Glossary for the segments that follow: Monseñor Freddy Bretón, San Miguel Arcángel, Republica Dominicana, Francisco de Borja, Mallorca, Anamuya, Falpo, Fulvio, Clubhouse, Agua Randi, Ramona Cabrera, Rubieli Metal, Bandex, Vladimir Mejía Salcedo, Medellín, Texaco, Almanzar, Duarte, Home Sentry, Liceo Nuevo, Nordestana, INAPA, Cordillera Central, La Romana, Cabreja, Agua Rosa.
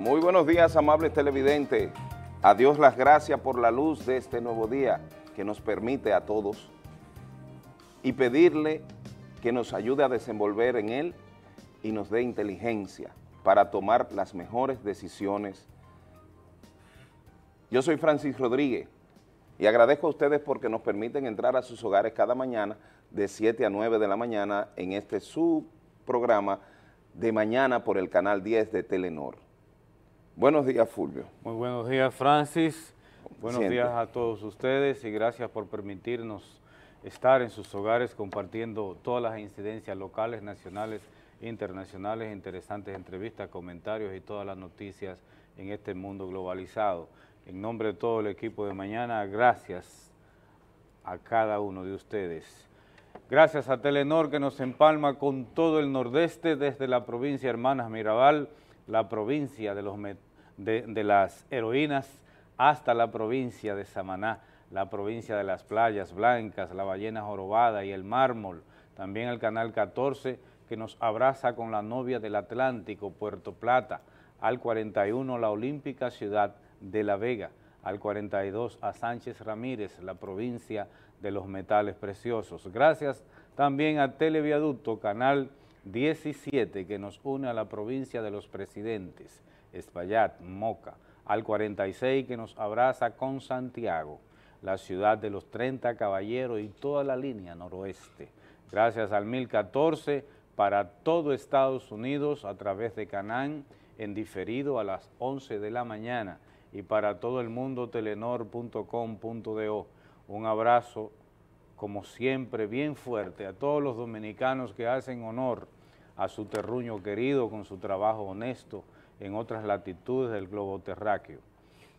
Muy buenos días, amables televidentes. A Dios las gracias por la luz de este nuevo día que nos permite a todos, y pedirle que nos ayude a desenvolver en él y nos dé inteligencia para tomar las mejores decisiones. Yo soy Francis Rodríguez y agradezco a ustedes porque nos permiten entrar a sus hogares cada mañana de 7 a 9 de la mañana en este subprograma de mañana por el canal 10 de Telenor. Buenos días, Fulvio. Muy buenos días, Francis. Buenos días a todos ustedes y gracias por permitirnos estar en sus hogares compartiendo todas las incidencias locales, nacionales, internacionales, interesantes entrevistas, comentarios y todas las noticias en este mundo globalizado. En nombre de todo el equipo de mañana, gracias a cada uno de ustedes. Gracias a Telenor, que nos empalma con todo el nordeste, desde la provincia Hermanas Mirabal, la provincia de las heroínas, hasta la provincia de Samaná, la provincia de las playas blancas, la ballena jorobada y el mármol. También el canal 14, que nos abraza con la novia del Atlántico, Puerto Plata, al 41 la olímpica ciudad de La Vega, al 42 a Sánchez Ramírez, la provincia de los metales preciosos. Gracias también a Televiaducto, canal 17, que nos une a la provincia de los presidentes, Espaillat, Moca, al 46, que nos abraza con Santiago, la ciudad de los 30 caballeros y toda la línea noroeste. Gracias al 1014, para todo Estados Unidos a través de Canaán, en diferido a las 11 de la mañana, y para todo el mundo Telenord.com.do. Un abrazo, como siempre, bien fuerte a todos los dominicanos que hacen honor a su terruño querido con su trabajo honesto en otras latitudes del globo terráqueo.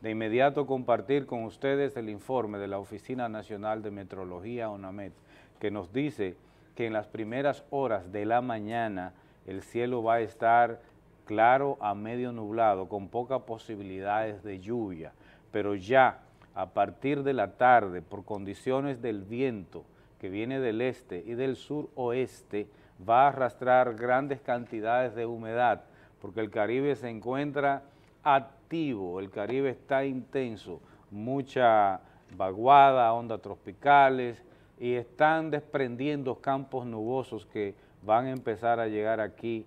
De inmediato compartir con ustedes el informe de la Oficina Nacional de Meteorología, ONAMET, que nos dice que en las primeras horas de la mañana el cielo va a estar claro a medio nublado, con pocas posibilidades de lluvia, pero ya a partir de la tarde, por condiciones del viento que viene del este y del suroeste, va a arrastrar grandes cantidades de humedad, porque el Caribe se encuentra activo, el Caribe está intenso, mucha vaguada, ondas tropicales, y están desprendiendo campos nubosos que van a empezar a llegar aquí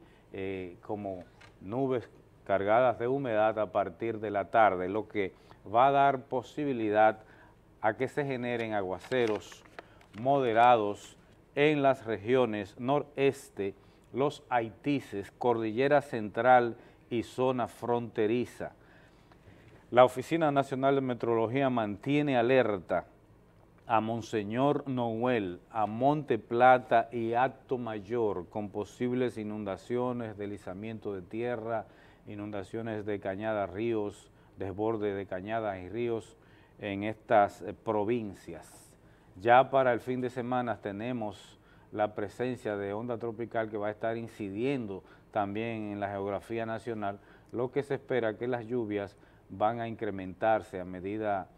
como nubes cargadas de humedad a partir de la tarde, lo que va a dar posibilidad a que se generen aguaceros moderados en las regiones noreste, Los Haitises, Cordillera Central y zona fronteriza. La Oficina Nacional de Meteorología mantiene alerta a Monseñor Noel, a Monte Plata y Acto Mayor, con posibles inundaciones, deslizamiento de tierra, inundaciones de cañadas, ríos, desborde de cañadas y ríos en estas provincias. Ya para el fin de semana tenemos la presencia de onda tropical que va a estar incidiendo también en la geografía nacional, lo que se espera que las lluvias van a incrementarse a medida que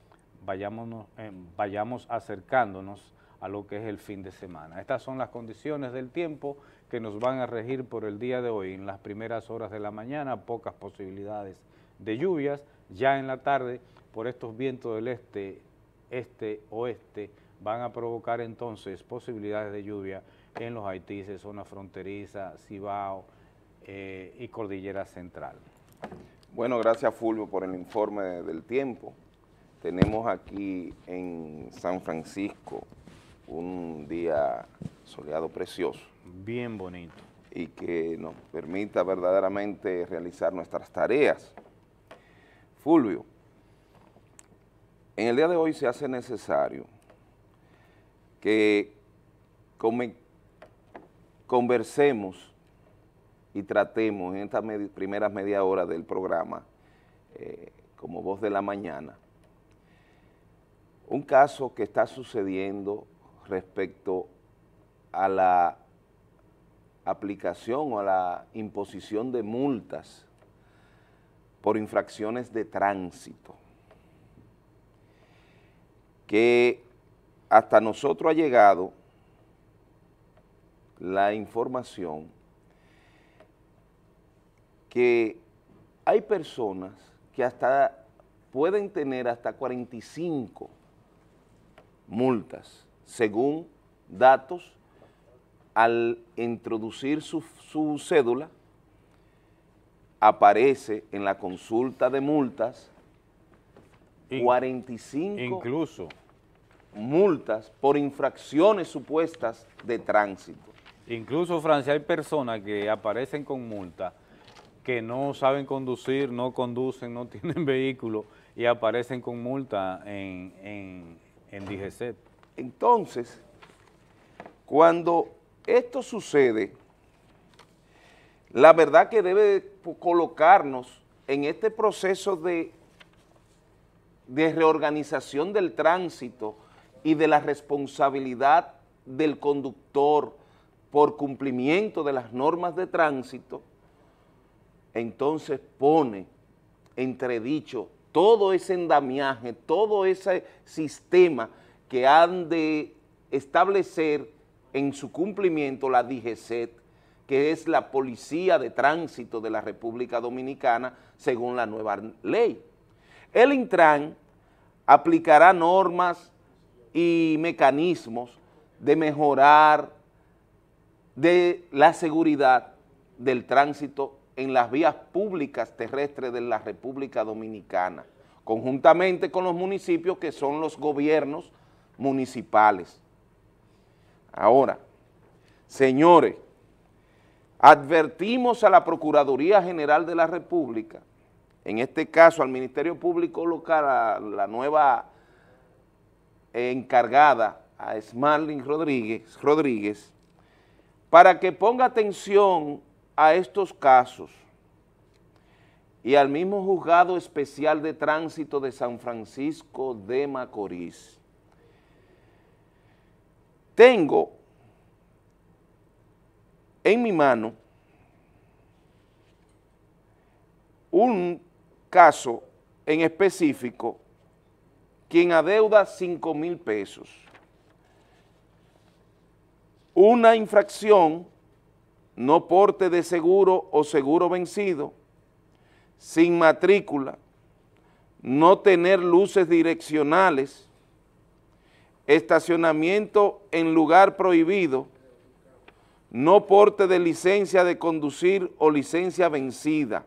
vayamos acercándonos a lo que es el fin de semana. Estas son las condiciones del tiempo que nos van a regir por el día de hoy. En las primeras horas de la mañana, pocas posibilidades de lluvias. Ya en la tarde, por estos vientos del este, oeste, van a provocar entonces posibilidades de lluvia en Los Haitises, zona fronteriza, Cibao y Cordillera Central. Bueno, gracias, Fulvio, por el informe del tiempo. Tenemos aquí en San Francisco un día soleado precioso. Bien bonito. Y que nos permita verdaderamente realizar nuestras tareas. Fulvio, en el día de hoy se hace necesario que conversemos y tratemos en estas primeras media hora del programa, como voz de la mañana, un caso que está sucediendo respecto a la aplicación o a la imposición de multas por infracciones de tránsito, que hasta nosotros ha llegado la información que hay personas que hasta pueden tener hasta 45 multas, según datos, al introducir su cédula, aparece en la consulta de multas 45 incluso multas por infracciones supuestas de tránsito. Incluso, Francia, hay personas que aparecen con multa, que no saben conducir, no conducen, no tienen vehículo y aparecen con multa en DGC. Entonces, cuando esto sucede, la verdad que debe colocarnos en este proceso de reorganización del tránsito y de la responsabilidad del conductor por cumplimiento de las normas de tránsito, entonces pone entredicho todo ese endamiaje, todo ese sistema que han de establecer en su cumplimiento la DGC, que es la Policía de Tránsito de la República Dominicana, según la nueva ley. El Intran aplicará normas y mecanismos de mejorar de la seguridad del tránsito en las vías públicas terrestres de la República Dominicana, conjuntamente con los municipios que son los gobiernos municipales. Ahora, señores, advertimos a la Procuraduría General de la República, en este caso al Ministerio Público Local, a la nueva encargada, a Smarlin Rodríguez, para que ponga atención a estos casos y al mismo Juzgado Especial de Tránsito de San Francisco de Macorís. Tengo en mi mano un caso en específico, quien adeuda 5,000 pesos. Una infracción, no porte de seguro o seguro vencido, sin matrícula, no tener luces direccionales, estacionamiento en lugar prohibido, no porte de licencia de conducir o licencia vencida.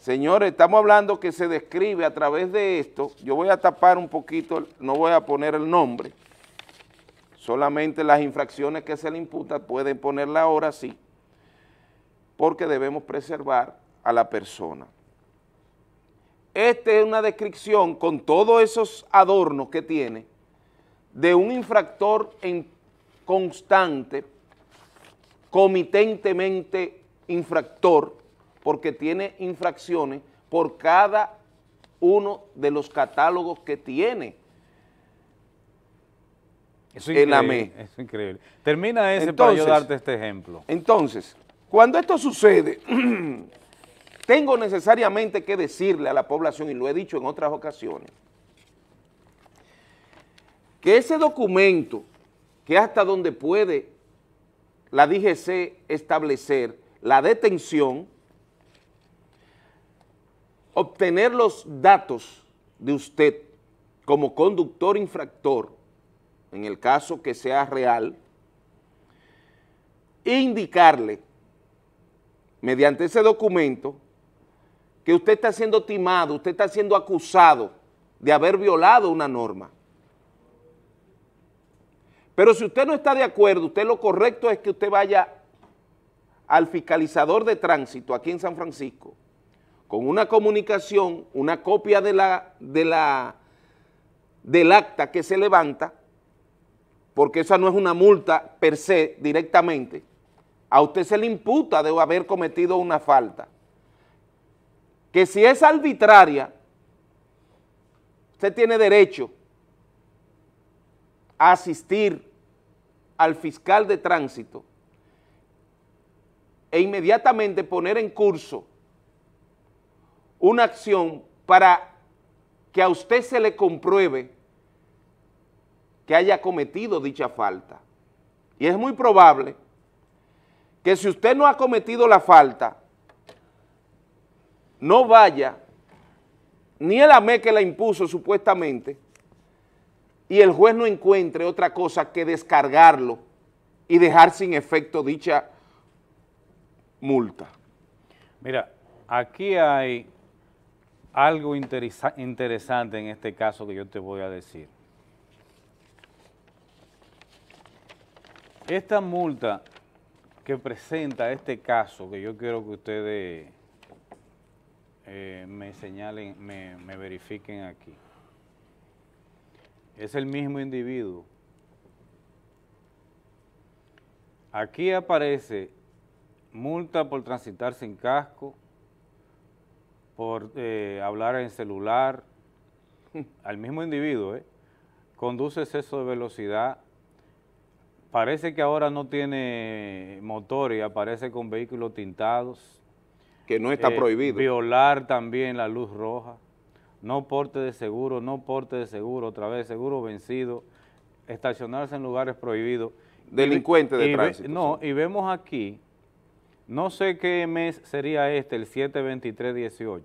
Señores, estamos hablando que se describe a través de esto. Yo voy a tapar un poquito, no voy a poner el nombre, solamente las infracciones que se le imputan pueden ponerla ahora sí, porque debemos preservar a la persona. Esta es una descripción con todos esos adornos que tiene de un infractor en constante, comitentemente infractor, porque tiene infracciones por cada uno de los catálogos que tiene. Eso es increíble, es increíble. Termina ese para yo darte este ejemplo. Entonces, cuando esto sucede, tengo necesariamente que decirle a la población, y lo he dicho en otras ocasiones, que ese documento, que hasta donde puede la DGC establecer la detención, obtener los datos de usted como conductor infractor, en el caso que sea real, e indicarle mediante ese documento que usted está siendo timado, usted está siendo acusado de haber violado una norma. Pero si usted no está de acuerdo, usted lo correcto es que usted vaya al fiscalizador de tránsito aquí en San Francisco, con una comunicación, una copia del acta que se levanta, porque esa no es una multa per se directamente, a usted se le imputa de haber cometido una falta, que si es arbitraria, usted tiene derecho a asistir al fiscal de tránsito e inmediatamente poner en curso una acción para que a usted se le compruebe que haya cometido dicha falta. Y es muy probable que si usted no ha cometido la falta, no vaya ni el AME que la impuso supuestamente y el juez no encuentre otra cosa que descargarlo y dejar sin efecto dicha multa. Mira, aquí hay algo interesante en este caso que yo te voy a decir. Esta multa que presenta este caso, que yo quiero que ustedes me señalen, me verifiquen aquí, es el mismo individuo. Aquí aparece multa por transitar sin casco, por hablar en celular, al mismo individuo, conduce exceso de velocidad, parece que ahora no tiene motor y aparece con vehículos tintados. Que no está prohibido. Violar también la luz roja, no porte de seguro, otra vez seguro vencido, estacionarse en lugares prohibidos. Delincuente de tránsito. No, y vemos aquí, no sé qué mes sería este, el 7-23-18.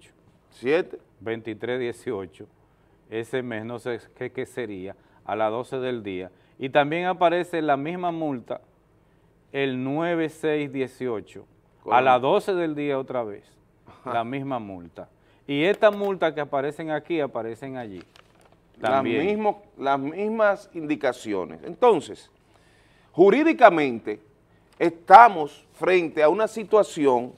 ¿7? 23-18, ese mes no sé qué sería, a las 12 del día. Y también aparece la misma multa el 9-6-18, a las 12 del día otra vez, la misma multa. Y estas multas que aparecen aquí, aparecen allí. Las mismas indicaciones. Entonces, jurídicamente estamos frente a una situación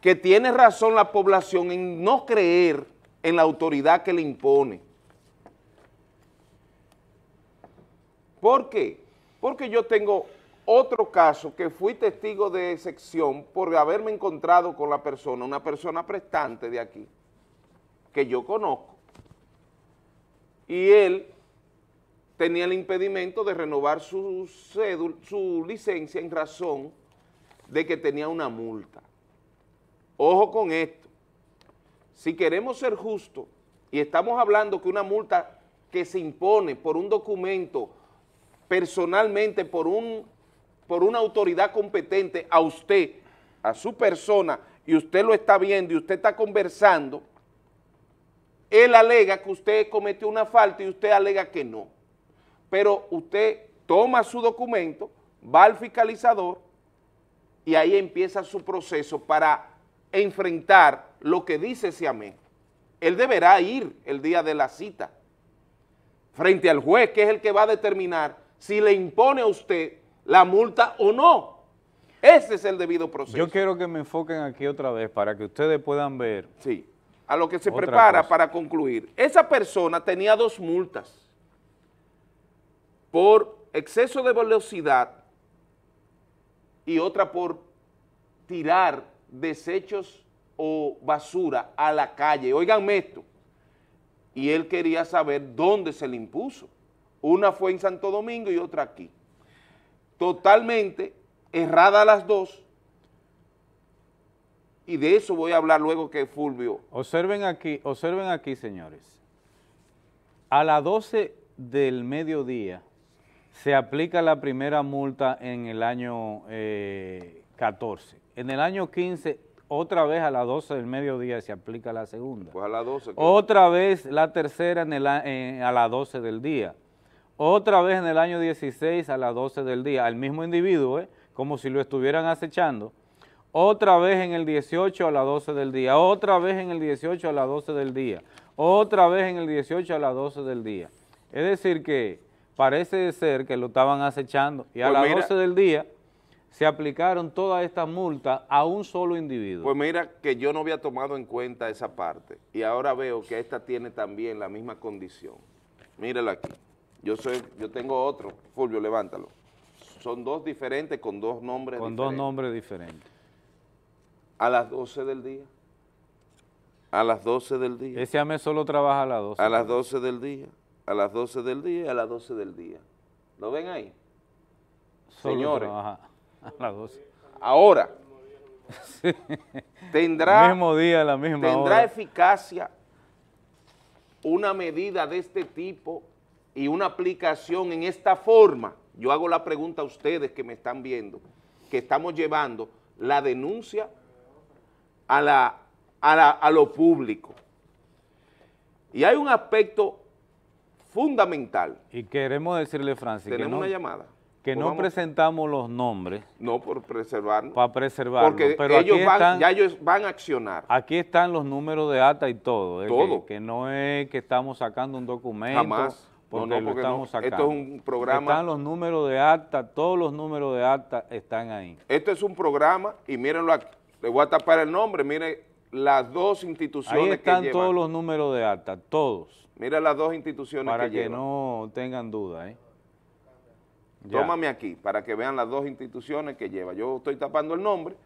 que tiene razón la población en no creer en la autoridad que le impone. ¿Por qué? Porque yo tengo otro caso que fui testigo de excepción por haberme encontrado con la persona, una persona prestante de aquí, que yo conozco, y él tenía el impedimento de renovar su licencia en razón de que tenía una multa. Ojo con esto, si queremos ser justos, y estamos hablando que una multa que se impone por un documento personalmente por una autoridad competente a usted, a su persona, y usted lo está viendo y usted está conversando, él alega que usted cometió una falta y usted alega que no. Pero usted toma su documento, va al fiscalizador y ahí empieza su proceso para enfrentar lo que dice ese AME. Él deberá ir el día de la cita frente al juez, que es el que va a determinar si le impone a usted la multa o no. Ese es el debido proceso. Yo quiero que me enfoquen aquí otra vez para que ustedes puedan ver. Sí, a lo que se prepara para concluir. Esa persona tenía dos multas. Por exceso de velocidad y otra por tirar desechos o basura a la calle. Óiganme esto. Y él quería saber dónde se le impuso. Una fue en Santo Domingo y otra aquí. Totalmente errada las dos. Y de eso voy a hablar luego que Fulvio. Observen aquí, señores. A las 12 del mediodía se aplica la primera multa en el año 14. En el año 15, otra vez a las 12 del mediodía se aplica la segunda. Pues a las 12. ¿Qué? Otra vez la tercera a las 12 del día. Otra vez en el año 16 a las 12 del día, al mismo individuo, como si lo estuvieran acechando. Otra vez en el 18 a las 12 del día. Otra vez en el 18 a las 12 del día. Otra vez en el 18 a las 12 del día. Es decir que parece ser que lo estaban acechando y a las 12 del día se aplicaron todas estas multas a un solo individuo. Pues mira que yo no había tomado en cuenta esa parte y ahora veo que esta tiene también la misma condición. Mírala aquí. Yo tengo otro. Fulvio, levántalo. Son dos diferentes con dos nombres diferentes. Con dos nombres diferentes. A las 12 del día. A las 12 del día. Ese AME solo trabaja a las 12. A las 12 del día. A las 12 del día y a las 12 del día. ¿Lo ven ahí? Solo señores, a las 12. Ahora, sí. Tendrá, mismo día, la misma hora. Eficacia una medida de este tipo y una aplicación en esta forma. Yo hago la pregunta a ustedes que me están viendo, que estamos llevando la denuncia a la a lo público. Y hay un aspecto fundamental. Y queremos decirle, Francis, tenemos una llamada. Que no presentamos los nombres. No, por preservarnos. Para preservarnos. Porque pero ellos, ellos van a accionar. Aquí están los números de acta y todo. Todo. Que no es que estamos sacando un documento. Jamás. Porque no, porque lo estamos sacando. Esto es un programa. Están los números de acta, todos los números de acta están ahí. Esto es un programa, y mírenlo aquí. Le voy a tapar el nombre, miren las dos instituciones que llevan. Ahí están todos los números de acta, todos. Miren las dos instituciones que llevan. Para que no tengan duda, ¿eh? Ya. Tómame aquí, para que vean las dos instituciones que lleva. Yo estoy tapando el nombre,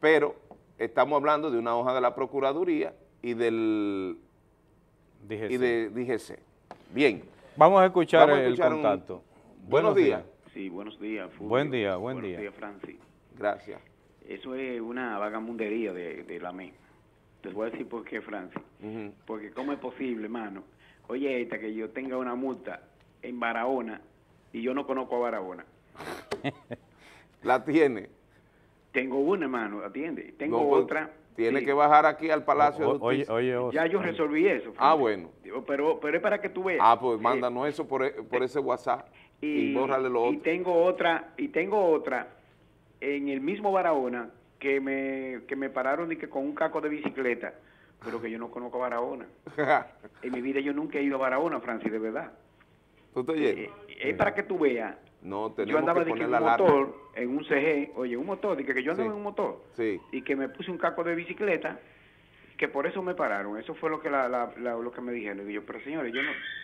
pero estamos hablando de una hoja de la Procuraduría y del DGC. Y de DGC. Bien. Vamos a escuchar, el contacto. Buenos días. Sí, buenos días, Fulvio. Buen día, Francis. Gracias. Eso es una vagamundería de la mía. Te voy a decir por qué, Francis. Porque cómo es posible, hermano. Oye, esta que yo tenga una multa en Barahona y yo no conozco a Barahona. ¿La tiene? Tengo una, hermano, atiende. Tengo otra. Tiene que bajar aquí al Palacio de Justicia. Oye, ya yo resolví eso. Francis. Ah, bueno. Pero es para que tú veas. Ah, pues mándanos eso por ese WhatsApp y bórrale lo otro. Y tengo otra en el mismo Barahona que me pararon y que con un caco de bicicleta, pero que yo no conozco a Barahona. En mi vida yo nunca he ido a Barahona, Francis, de verdad. ¿Tú te oyes? Es para que tú veas. No, yo andaba de que un motor en un CG, oye, un motor, de que yo andaba en un motor, y que me puse un caco de bicicleta, que por eso me pararon. Eso fue lo que lo que me dijeron. Y yo, pero señores,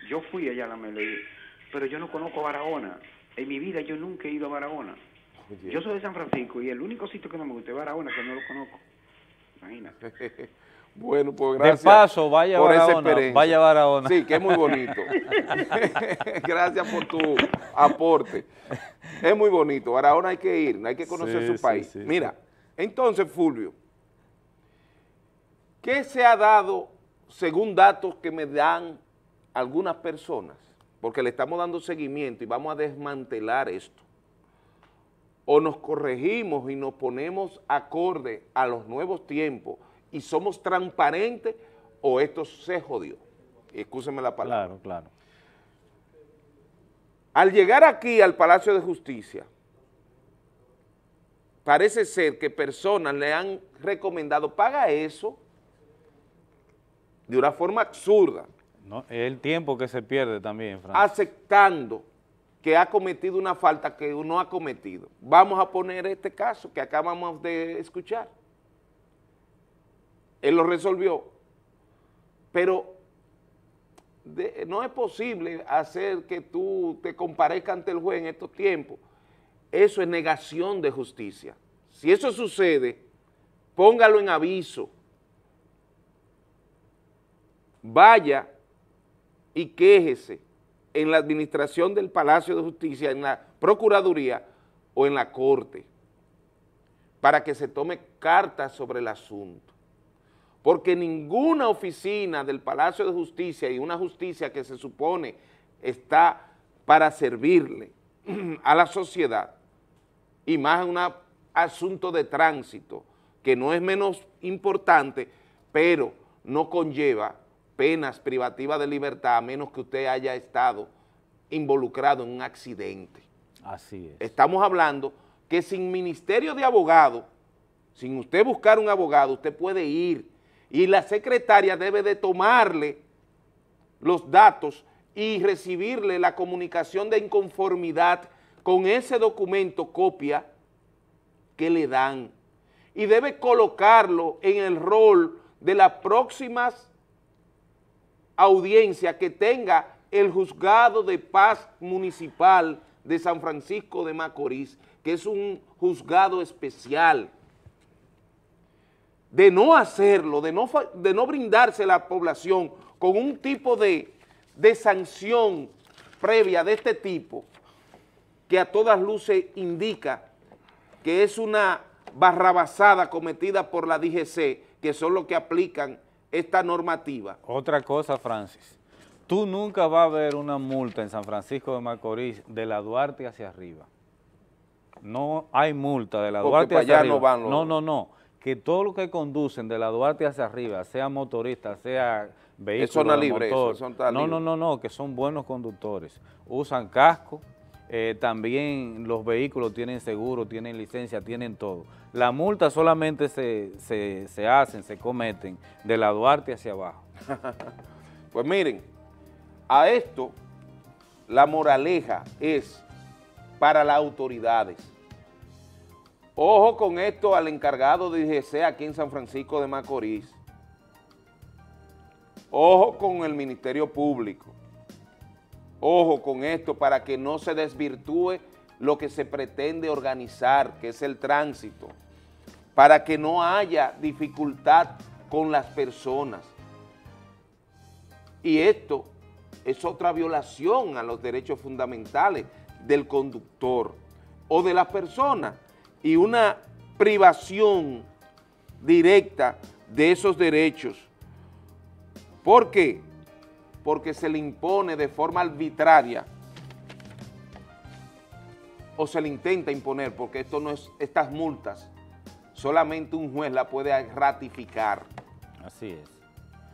yo fui allá a la Melodía, pero yo no conozco Barahona. En mi vida yo nunca he ido a Barahona. Oye. Yo soy de San Francisco y el único sitio que no me gusta es Barahona, que no lo conozco. Imagínate. Bueno, pues gracias. De paso, vaya a Barahona, vaya a Barahona. Sí, que es muy bonito. Gracias por tu aporte. Es muy bonito. Barahona hay que ir, hay que conocer su país. Mira, entonces, Fulvio, ¿qué se ha dado según datos que me dan algunas personas? Porque le estamos dando seguimiento y vamos a desmantelar esto. O nos corregimos y nos ponemos acorde a los nuevos tiempos y somos transparentes, o esto se jodió. Excúsenme la palabra. Claro, claro. Al llegar aquí al Palacio de Justicia, parece ser que personas le han recomendado, paga eso, de una forma absurda. No, el tiempo que se pierde también, Francis. Aceptando que ha cometido una falta que uno ha cometido. Vamos a poner este caso que acabamos de escuchar. Él lo resolvió, pero no es posible hacer que tú te comparezcas ante el juez en estos tiempos. Eso es negación de justicia. Si eso sucede, póngalo en aviso. Vaya y quéjese en la administración del Palacio de Justicia, en la Procuraduría o en la Corte, para que se tome cartas sobre el asunto. Porque ninguna oficina del Palacio de Justicia y una justicia que se supone está para servirle a la sociedad, y más en un asunto de tránsito, que no es menos importante, pero no conlleva penas privativas de libertad a menos que usted haya estado involucrado en un accidente. Así es. Estamos hablando que sin ministerio de abogado, sin usted buscar un abogado, usted puede ir. Y la secretaria debe de tomarle los datos y recibirle la comunicación de inconformidad con ese documento copia que le dan. Y debe colocarlo en el rol de las próximas audiencias que tenga el Juzgado de Paz Municipal de San Francisco de Macorís, que es un juzgado especial. De no hacerlo, de no brindarse a la población con un tipo de sanción previa de este tipo, que a todas luces indica que es una barrabasada cometida por la DGC, que son los que aplican esta normativa. Otra cosa, Francis, tú nunca vas a ver una multa en San Francisco de Macorís de la Duarte hacia arriba. No hay multa de la Duarte hacia arriba. No, no, no. que todo lo que conducen de la Duarte hacia arriba, sea motorista, sea vehículo, es zona libre, motor, eso, son no, que son buenos conductores, usan casco, también los vehículos tienen seguro, tienen licencia, tienen todo. Las multas solamente se cometen de la Duarte hacia abajo. Pues miren, a esto la moraleja es para las autoridades. Ojo con esto al encargado de DGC aquí en San Francisco de Macorís. Ojo con el Ministerio Público. Ojo con esto para que no se desvirtúe lo que se pretende organizar, que es el tránsito, para que no haya dificultad con las personas. Y esto es otra violación a los derechos fundamentales del conductor o de las personas y una privación directa de esos derechos. ¿Por qué? Porque se le impone de forma arbitraria o se le intenta imponer, porque esto no es, estas multas solamente un juez la puede ratificar. Así es.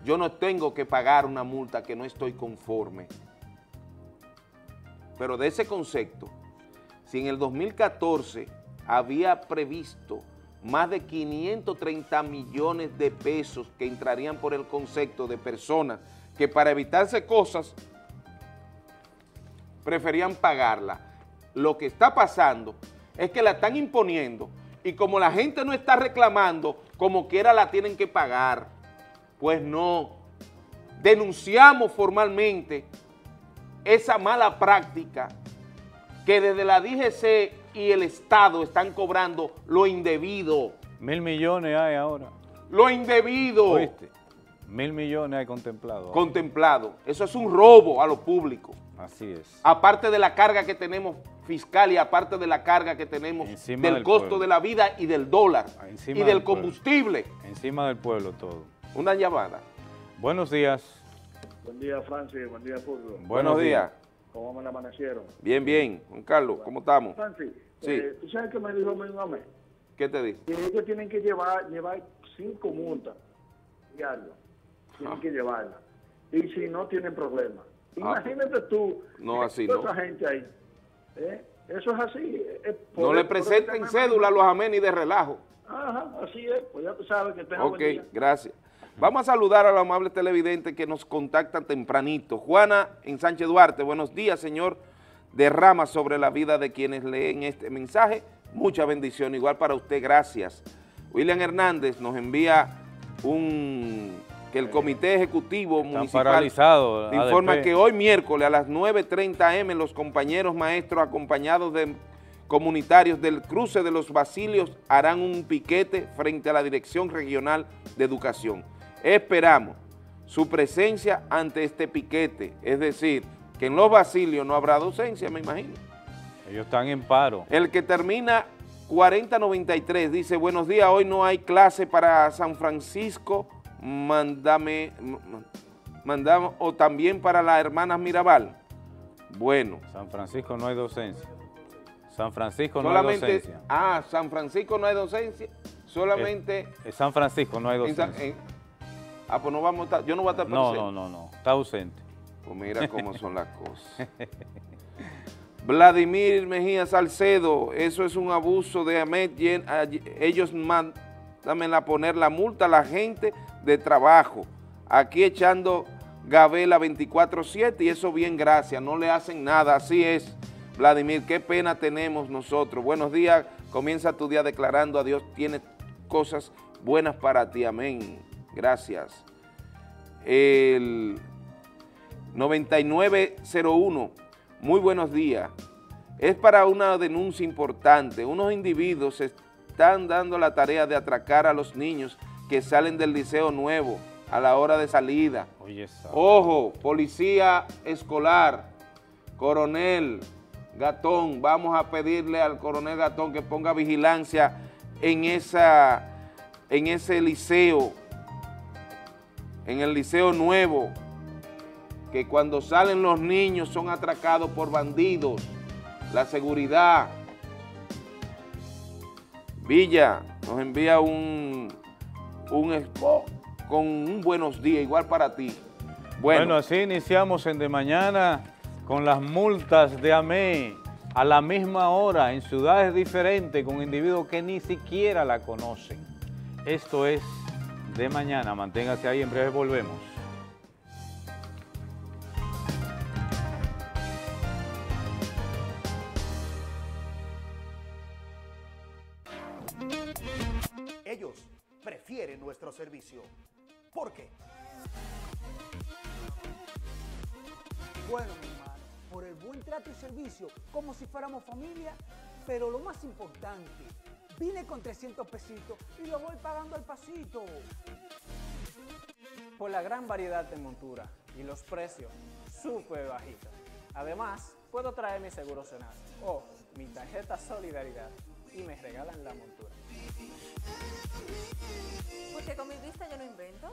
Yo no tengo que pagar una multa que no estoy conforme. Pero de ese concepto, si en el 2014 había previsto más de 530 millones de pesos que entrarían por el concepto de personas que para evitarse cosas preferían pagarla. Lo que está pasando es que la están imponiendo y como la gente no está reclamando, como quiera la tienen que pagar. Pues no, denunciamos formalmente esa mala práctica que desde la DGC y el Estado están cobrando lo indebido. 1.000 millones hay ahora. Lo indebido. ¿Oíste? 1.000 millones hay contemplado. Contemplado. Eso es un robo a lo público. Así es. Aparte de la carga que tenemos fiscal y aparte de la carga que tenemos encima del costo pueblo, de la vida y del dólar encima y del combustible. Pueblo. Encima del pueblo todo. Una llamada. Buenos días. Buen día, Francis. Buen día, Fulvio. Buenos días. ¿Cómo me amanecieron? Bien, bien. Juan Carlos, ¿cómo estamos? Francis, sí. ¿Tú sabes qué me dijo Manuel? ¿Qué te dijo? Que ellos tienen que llevar 5 multas diarias. Tienen que llevarlas. Y si no, tienen problemas. Imagínate tú. No, así no. Toda esa gente ahí. Eso es así. No le presenten cédula a los amenes de relajo. Ajá, así es. Pues ya tú sabes que tengo. Ok, buen día. Gracias. Vamos a saludar a los amables televidentes que nos contactan tempranito. Juana en Sánchez Duarte, buenos días, señor. Derrama sobre la vida de quienes leen este mensaje. Mucha bendición, igual para usted, gracias. William Hernández nos envía que el Comité Ejecutivo Municipal paralizado, informa ADP. Que hoy miércoles a las 9:30 am los compañeros maestros acompañados de comunitarios del cruce de los Basilios harán un piquete frente a la Dirección Regional de Educación. Esperamos su presencia ante este piquete, es decir, que en los Basilios no habrá docencia, me imagino. Ellos están en paro. El que termina 4093 dice, buenos días, hoy no hay clase para San Francisco, mandame o también para las Hermanas Mirabal. Bueno. San Francisco no hay docencia. San Francisco no hay docencia. Ah, San Francisco no hay docencia, solamente... En San Francisco no hay docencia. Pues no vamos a estar, yo no voy a estar presente. No, está ausente. Pues mira cómo son las cosas. Vladimir Mejía Salcedo, eso es un abuso de AMET, ellos mandan a poner la multa a la gente de trabajo, aquí echando gabela 24/7 y eso bien gracias, no le hacen nada, así es. Vladimir, qué pena tenemos nosotros. Buenos días, comienza tu día declarando a Dios, tiene cosas buenas para ti, amén. Gracias. El 9901, muy buenos días. Es para una denuncia importante. Unos individuos se están dando la tarea de atracar a los niños que salen del Liceo Nuevo a la hora de salida. Oye, ojo, policía escolar, coronel Gatón, vamos a pedirle al coronel Gatón que ponga vigilancia en ese liceo, en el Liceo Nuevo, que cuando salen los niños son atracados por bandidos, la seguridad. Villa nos envía un spot con un buenos días, igual para ti. Bueno, así iniciamos en De Mañana con las multas de AME a la misma hora en ciudades diferentes con individuos que ni siquiera la conocen. Esto es De Mañana. Manténgase ahí, en breve volvemos. Ellos prefieren nuestro servicio. ¿Por qué? Bueno, mi hermano, por el buen trato y servicio, como si fuéramos familia, pero lo más importante, vine con 300 pesitos y lo voy pagando al pasito. Por la gran variedad de monturas y los precios súper bajitos. Además, puedo traer mi seguro Senasa o mi tarjeta Solidaridad y me regalan la montura. Porque con mi vista yo no invento.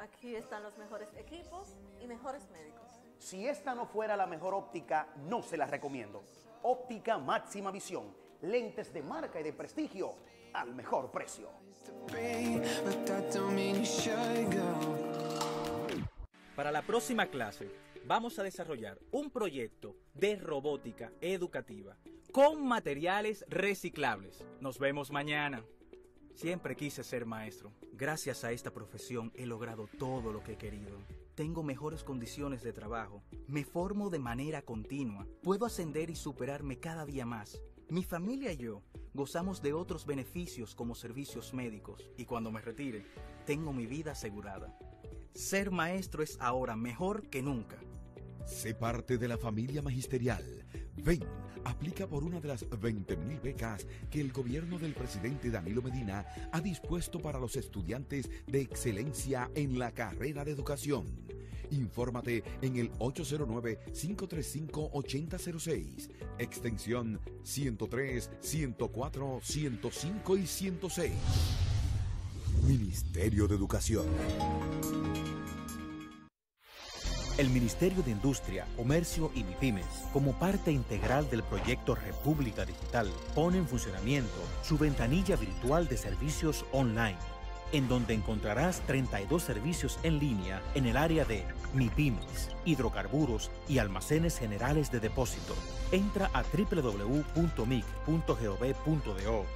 Aquí están los mejores equipos y mejores médicos. Si esta no fuera la mejor óptica, no se la recomiendo. Óptica Máxima Visión. Lentes de marca y de prestigio al mejor precio. Para la próxima clase vamos a desarrollar un proyecto de robótica educativa con materiales reciclables. Nos vemos mañana. Siempre quise ser maestro. Gracias a esta profesión he logrado todo lo que he querido. Tengo mejores condiciones de trabajo. Me formo de manera continua. Puedo ascender y superarme cada día más. Mi familia y yo gozamos de otros beneficios como servicios médicos. Y cuando me retire, tengo mi vida asegurada. Ser maestro es ahora mejor que nunca. Sé parte de la familia magisterial. Ven, aplica por una de las 20.000 becas que el gobierno del presidente Danilo Medina ha dispuesto para los estudiantes de excelencia en la carrera de educación. Infórmate en el 809-535-8006, extensión 103, 104, 105 y 106. Ministerio de Educación. El Ministerio de Industria, Comercio y MIPYMES, como parte integral del proyecto República Digital, pone en funcionamiento su ventanilla virtual de servicios online, en donde encontrarás 32 servicios en línea en el área de MIPYMES, hidrocarburos y almacenes generales de depósito. Entra a www.mic.gov.do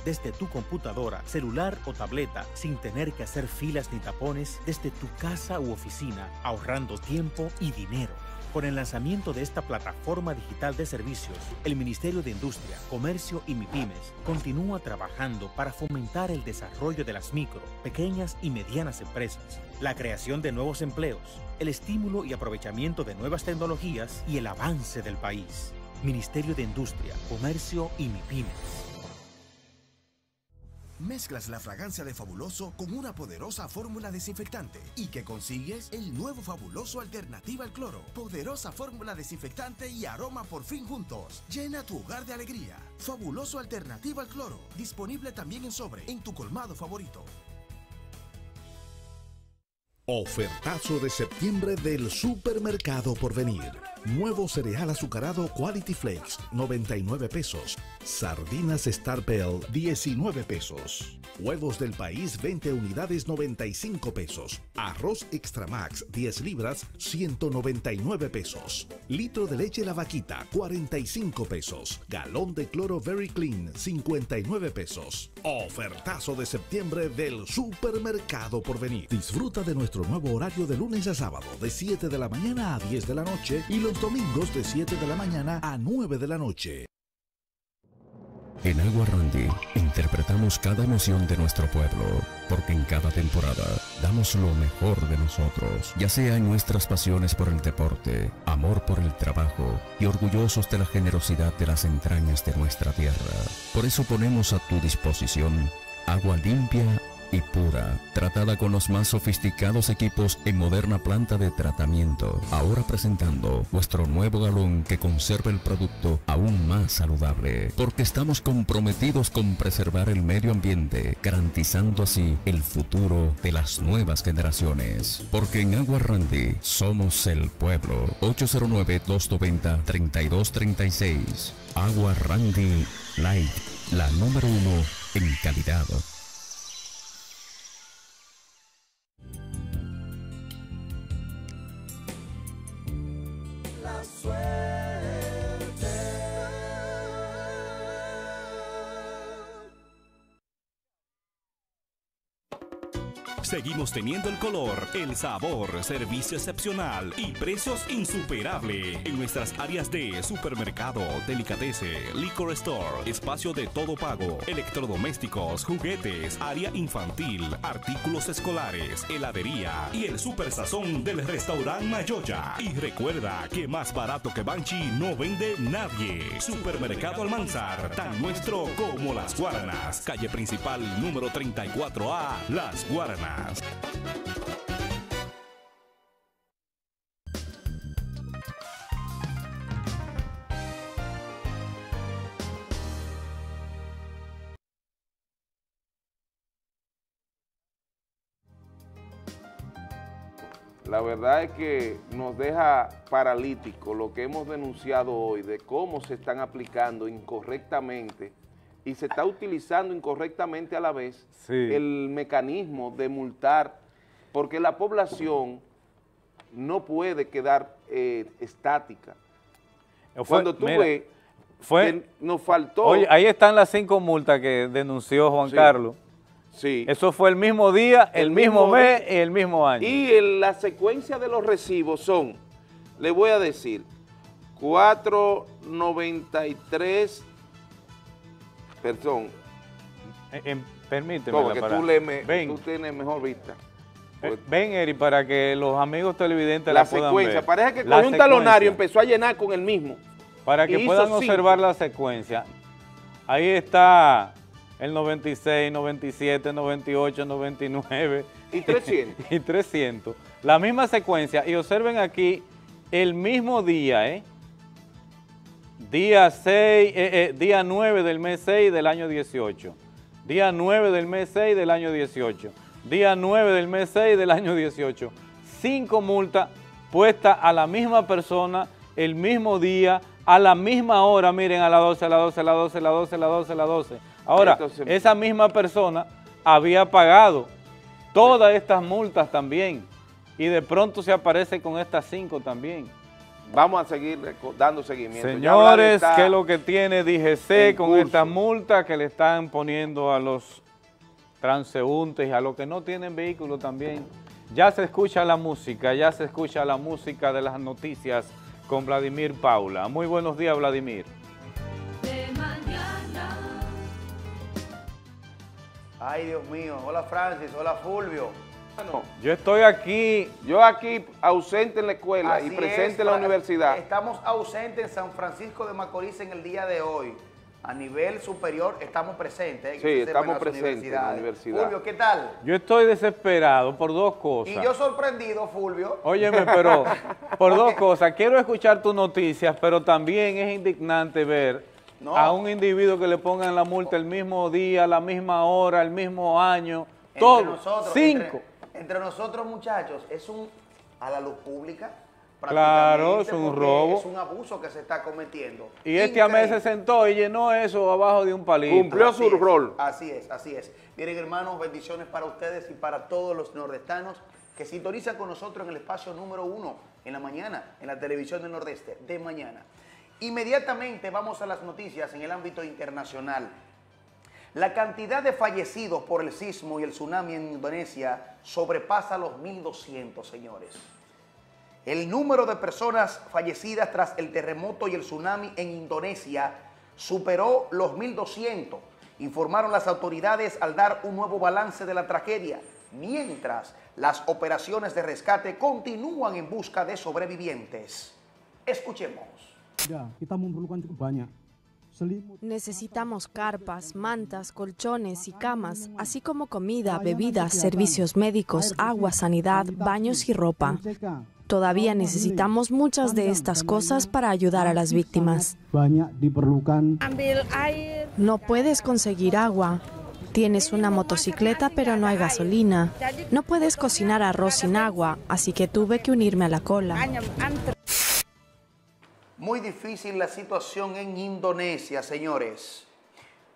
desde tu computadora, celular o tableta sin tener que hacer filas ni tapones desde tu casa u oficina, ahorrando tiempo y dinero. Con el lanzamiento de esta plataforma digital de servicios, el Ministerio de Industria, Comercio y MIPYMES continúa trabajando para fomentar el desarrollo de las micro, pequeñas y medianas empresas, la creación de nuevos empleos, el estímulo y aprovechamiento de nuevas tecnologías y el avance del país. Ministerio de Industria, Comercio y MIPYMES. Mezclas la fragancia de Fabuloso con una poderosa fórmula desinfectante y que consigues el nuevo Fabuloso Alternativa al Cloro. Poderosa fórmula desinfectante y aroma por fin juntos. Llena tu hogar de alegría. Fabuloso Alternativa al Cloro. Disponible también en sobre en tu colmado favorito. Ofertazo de septiembre del Supermercado Porvenir. Nuevo cereal azucarado Quality Flakes, 99 pesos. Sardinas Star Bell, 19 pesos. Huevos del País, 20 unidades, 95 pesos. Arroz Extra Max, 10 libras, 199 pesos. Litro de leche La Vaquita, 45 pesos. Galón de cloro Very Clean, 59 pesos. Ofertazo de septiembre del Supermercado Porvenir. Disfruta de nuestro nuevo horario de lunes a sábado, de 7 de la mañana a 10 de la noche y los domingos de 7 de la mañana a 9 de la noche. En Agua Randi interpretamos cada emoción de nuestro pueblo, porque en cada temporada damos lo mejor de nosotros, ya sea en nuestras pasiones por el deporte, amor por el trabajo y orgullosos de la generosidad de las entrañas de nuestra tierra. Por eso ponemos a tu disposición agua limpia y pura, tratada con los más sofisticados equipos en moderna planta de tratamiento. Ahora presentando nuestro nuevo galón que conserva el producto aún más saludable, porque estamos comprometidos con preservar el medio ambiente, garantizando así el futuro de las nuevas generaciones. Porque en Agua Randi somos el pueblo. 809-290-3236. Agua Randi Light, la número 1 en calidad. La suerte. Seguimos teniendo el color, el sabor, servicio excepcional y precios insuperables en nuestras áreas de supermercado, delicatessen, liquor store, espacio de todo pago, electrodomésticos, juguetes, área infantil, artículos escolares, heladería y el super sazón del restaurante Mayoya. Y recuerda que más barato que Banchi no vende nadie. Supermercado Almanzar, tan nuestro como Las Guaranas. Calle principal número 34A, Las Guaranas. La verdad es que nos deja paralíticos lo que hemos denunciado hoy de cómo se están aplicando incorrectamente y se está utilizando incorrectamente a la vez el mecanismo de multar, porque la población no puede quedar estática. Cuando tú ves que nos faltó... Oye, ahí están las 5 multas que denunció Juan Carlos. Sí. Eso fue el mismo día, el mismo mes y el mismo año. Y en la secuencia de los recibos son, le voy a decir, 493... Perdón. Permíteme. Porque tú tienes mejor vista. Ven, Eri, para que los amigos televidentes la puedan secuencia. Ver. Parece que con un talonario empezó a llenar con el mismo. Para que puedan observar la secuencia. Ahí está el 96, 97, 98, 99. Y 300. Y 300. La misma secuencia. Y observen aquí el mismo día, ¿eh? Día 6, día 9 del mes 6 del año 18. Día 9 del mes 6 del año 18. Día 9 del mes 6 del año 18. 5 multas puestas a la misma persona, el mismo día, a la misma hora. Miren, a las 12, a las 12, a las 12, a las 12, a las 12, a las 12. Ahora, entonces, esa misma persona había pagado todas estas multas también. Y de pronto se aparece con estas 5 también. Vamos a seguir dando seguimiento. Señores, ¿qué es lo que tiene DGC con esta multa que le están poniendo a los transeúntes, a los que no tienen vehículo también? Ya se escucha la música, ya se escucha la música de las noticias con Vladimir Paula. Muy buenos días, Vladimir. Ay, Dios mío. Hola, Francis. Hola, Fulvio. No. Yo estoy aquí, ausente en la escuela y presente en la universidad. Estamos ausentes en San Francisco de Macorís en el día de hoy. A nivel superior estamos presentes. Sí, estamos presentes en la universidad. Fulvio, ¿qué tal? Yo estoy desesperado por 2 cosas. Y yo sorprendido, Fulvio. Óyeme, pero por 2 cosas. Quiero escuchar tus noticias, pero también es indignante ver a un individuo que le pongan la multa el mismo día, la misma hora, el mismo año. Todos, 5. Entre nosotros, muchachos, es a la luz pública. Claro, es un robo. Es un abuso que se está cometiendo. Y este AME se sentó y llenó eso abajo de un palito. Cumplió su rol. Así es, así es. Miren, hermanos, bendiciones para ustedes y para todos los nordestanos que sintonizan con nosotros en el espacio número 1 en la mañana, en la televisión del Nordeste, de mañana. Inmediatamente vamos a las noticias en el ámbito internacional. La cantidad de fallecidos por el sismo y el tsunami en Indonesia sobrepasa los 1.200, señores. El número de personas fallecidas tras el terremoto y el tsunami en Indonesia superó los 1.200, informaron las autoridades al dar un nuevo balance de la tragedia, mientras las operaciones de rescate continúan en busca de sobrevivientes. Escuchemos. Ya, estamos necesitamos carpas, mantas, colchones y camas, así como comida, bebidas, servicios médicos, agua, sanidad, baños y ropa. Todavía necesitamos muchas de estas cosas para ayudar a las víctimas. No puedes conseguir agua. Tienes una motocicleta, pero no hay gasolina. No puedes cocinar arroz sin agua, así que tuve que unirme a la cola. Muy difícil la situación en Indonesia, señores.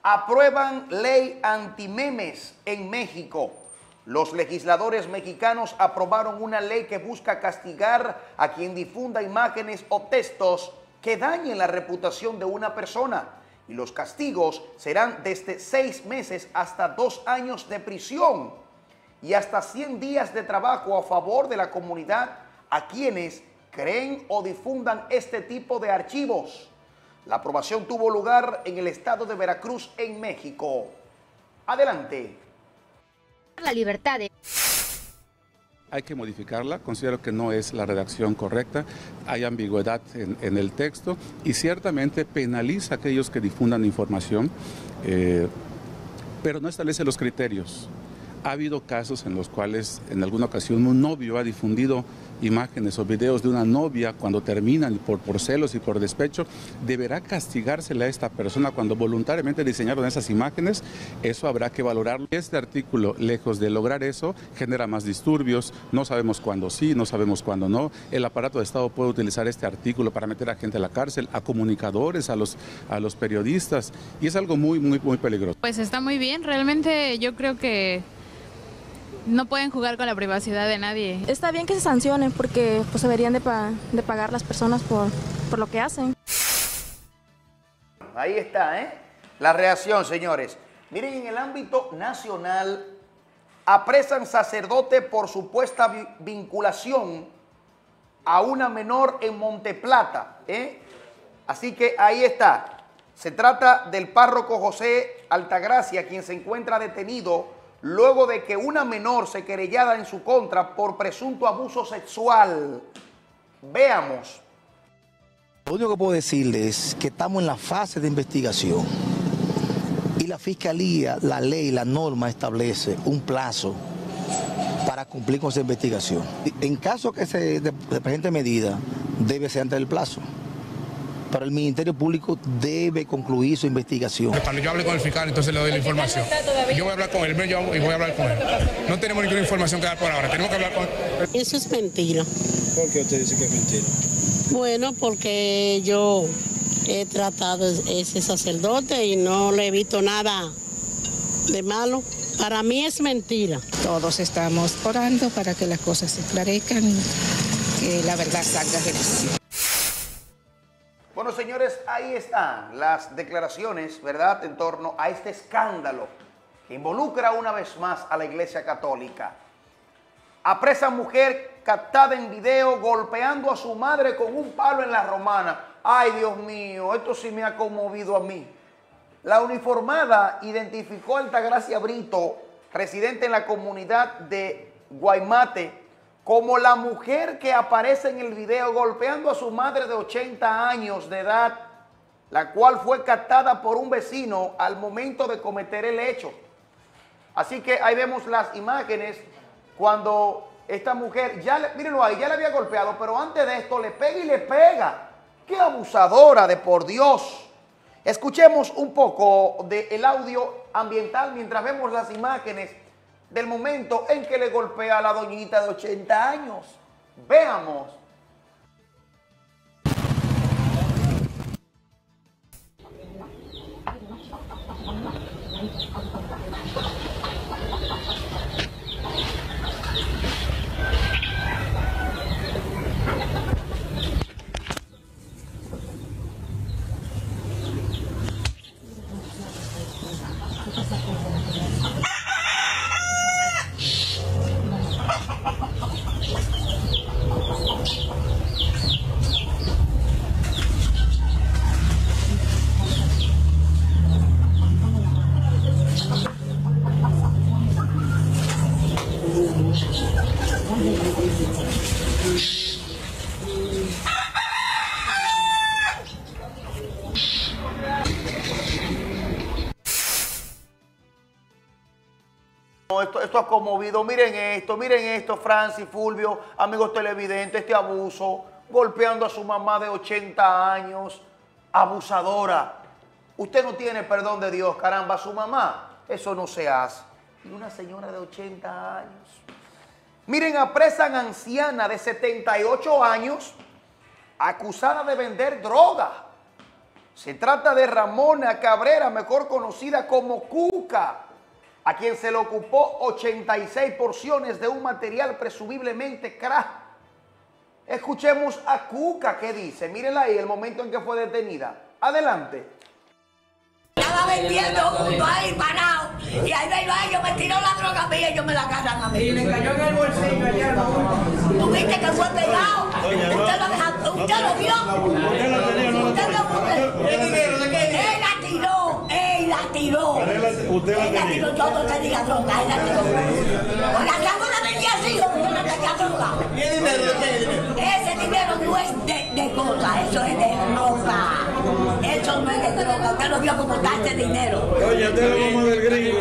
Aprueban ley antimemes en México. Los legisladores mexicanos aprobaron una ley que busca castigar a quien difunda imágenes o textos que dañen la reputación de una persona, y los castigos serán desde 6 meses hasta 2 años de prisión y hasta 100 días de trabajo a favor de la comunidad a quienes creen o difundan este tipo de archivos. La aprobación tuvo lugar en el estado de Veracruz, en México. Adelante. La libertad de... Hay que modificarla, considero que no es la redacción correcta, hay ambigüedad en el texto y ciertamente penaliza a aquellos que difundan información, pero no establece los criterios. Ha habido casos en los cuales en alguna ocasión un novio ha difundido imágenes o videos de una novia. Cuando terminan por celos y por despecho, deberá castigársele a esta persona cuando voluntariamente diseñaron esas imágenes. Eso habrá que valorarlo. Este artículo, lejos de lograr eso, genera más disturbios. No sabemos cuándo sí, no sabemos cuándo no. El aparato de Estado puede utilizar este artículo para meter a gente a la cárcel, a comunicadores, a los periodistas, y es algo muy, muy, muy peligroso. Pues está muy bien, realmente yo creo que no pueden jugar con la privacidad de nadie. Está bien que se sancionen porque pues deberían de pagar las personas por lo que hacen. Ahí está, ¿eh? La reacción, señores. Miren, en el ámbito nacional, apresan sacerdote por supuesta vinculación a una menor en Monte Plata, ¿eh? Así que ahí está. Se trata del párroco José Altagracia, quien se encuentra detenido luego de que una menor se querellara en su contra por presunto abuso sexual. Veamos. Lo único que puedo decirles es que estamos en la fase de investigación y la Fiscalía, la ley, la norma establece un plazo para cumplir con esa investigación. En caso que se presente medida, debe ser antes del plazo. Pero el Ministerio Público debe concluir su investigación. Cuando yo hable con el fiscal, entonces le doy la información. Yo voy a hablar con él, y voy a hablar con él. No tenemos ninguna información que dar por ahora, tenemos que hablar con él. Eso es mentira. ¿Por qué usted dice que es mentira? Bueno, porque yo he tratado a ese sacerdote y no le he visto nada de malo. Para mí es mentira. Todos estamos orando para que las cosas se esclarezcan y que la verdad salga de luz. Bueno, señores, ahí están las declaraciones, ¿verdad?, en torno a este escándalo que involucra una vez más a la Iglesia Católica. Apresa mujer captada en video golpeando a su madre con un palo en La Romana. Ay, Dios mío, esto sí me ha conmovido a mí. La uniformada identificó a Altagracia Brito, residente en la comunidad de Guaymate, como la mujer que aparece en el video golpeando a su madre de 80 años de edad, la cual fue captada por un vecino al momento de cometer el hecho. Así que ahí vemos las imágenes cuando esta mujer, mírenlo ahí, ya le había golpeado, pero antes de esto le pega y le pega. ¡Qué abusadora de por Dios! Escuchemos un poco del audio ambiental mientras vemos las imágenes del momento en que le golpea a la doñita de 80 años. Veamos. Esto ha conmovido. Miren esto, Francis, Fulvio, amigos televidentes, este abuso, golpeando a su mamá de 80 años, abusadora. Usted no tiene perdón de Dios, caramba, su mamá, eso no se hace. Y una señora de 80 años. Miren, apresan anciana de 78 años, acusada de vender droga. Se trata de Ramona Cabrera, mejor conocida como Cuca, a quien se le ocupó 86 porciones de un material presumiblemente crack. Escuchemos a Cuca que dice, mírenla ahí, el momento en que fue detenida. Adelante. Estaba vendiendo junto ahí, parado, y ahí me iba, yo me tiró la droga a mí y ellos me la agarran a mí. Y le cayó en el bolsillo allá, ¿no? ¿Tú viste que fue pegado? Usted lo vio. Usted lo vio. Él la tiró, él la tiró. Él la tiró, yo no tenía droga, él la tiró. Con la cámara vendía así, yo no tenía droga. Ese dinero no es de cosa, eso es de ropa. Eso no es de droga, usted lo vio como tal de dinero. Oye, usted es la mamá del gringo.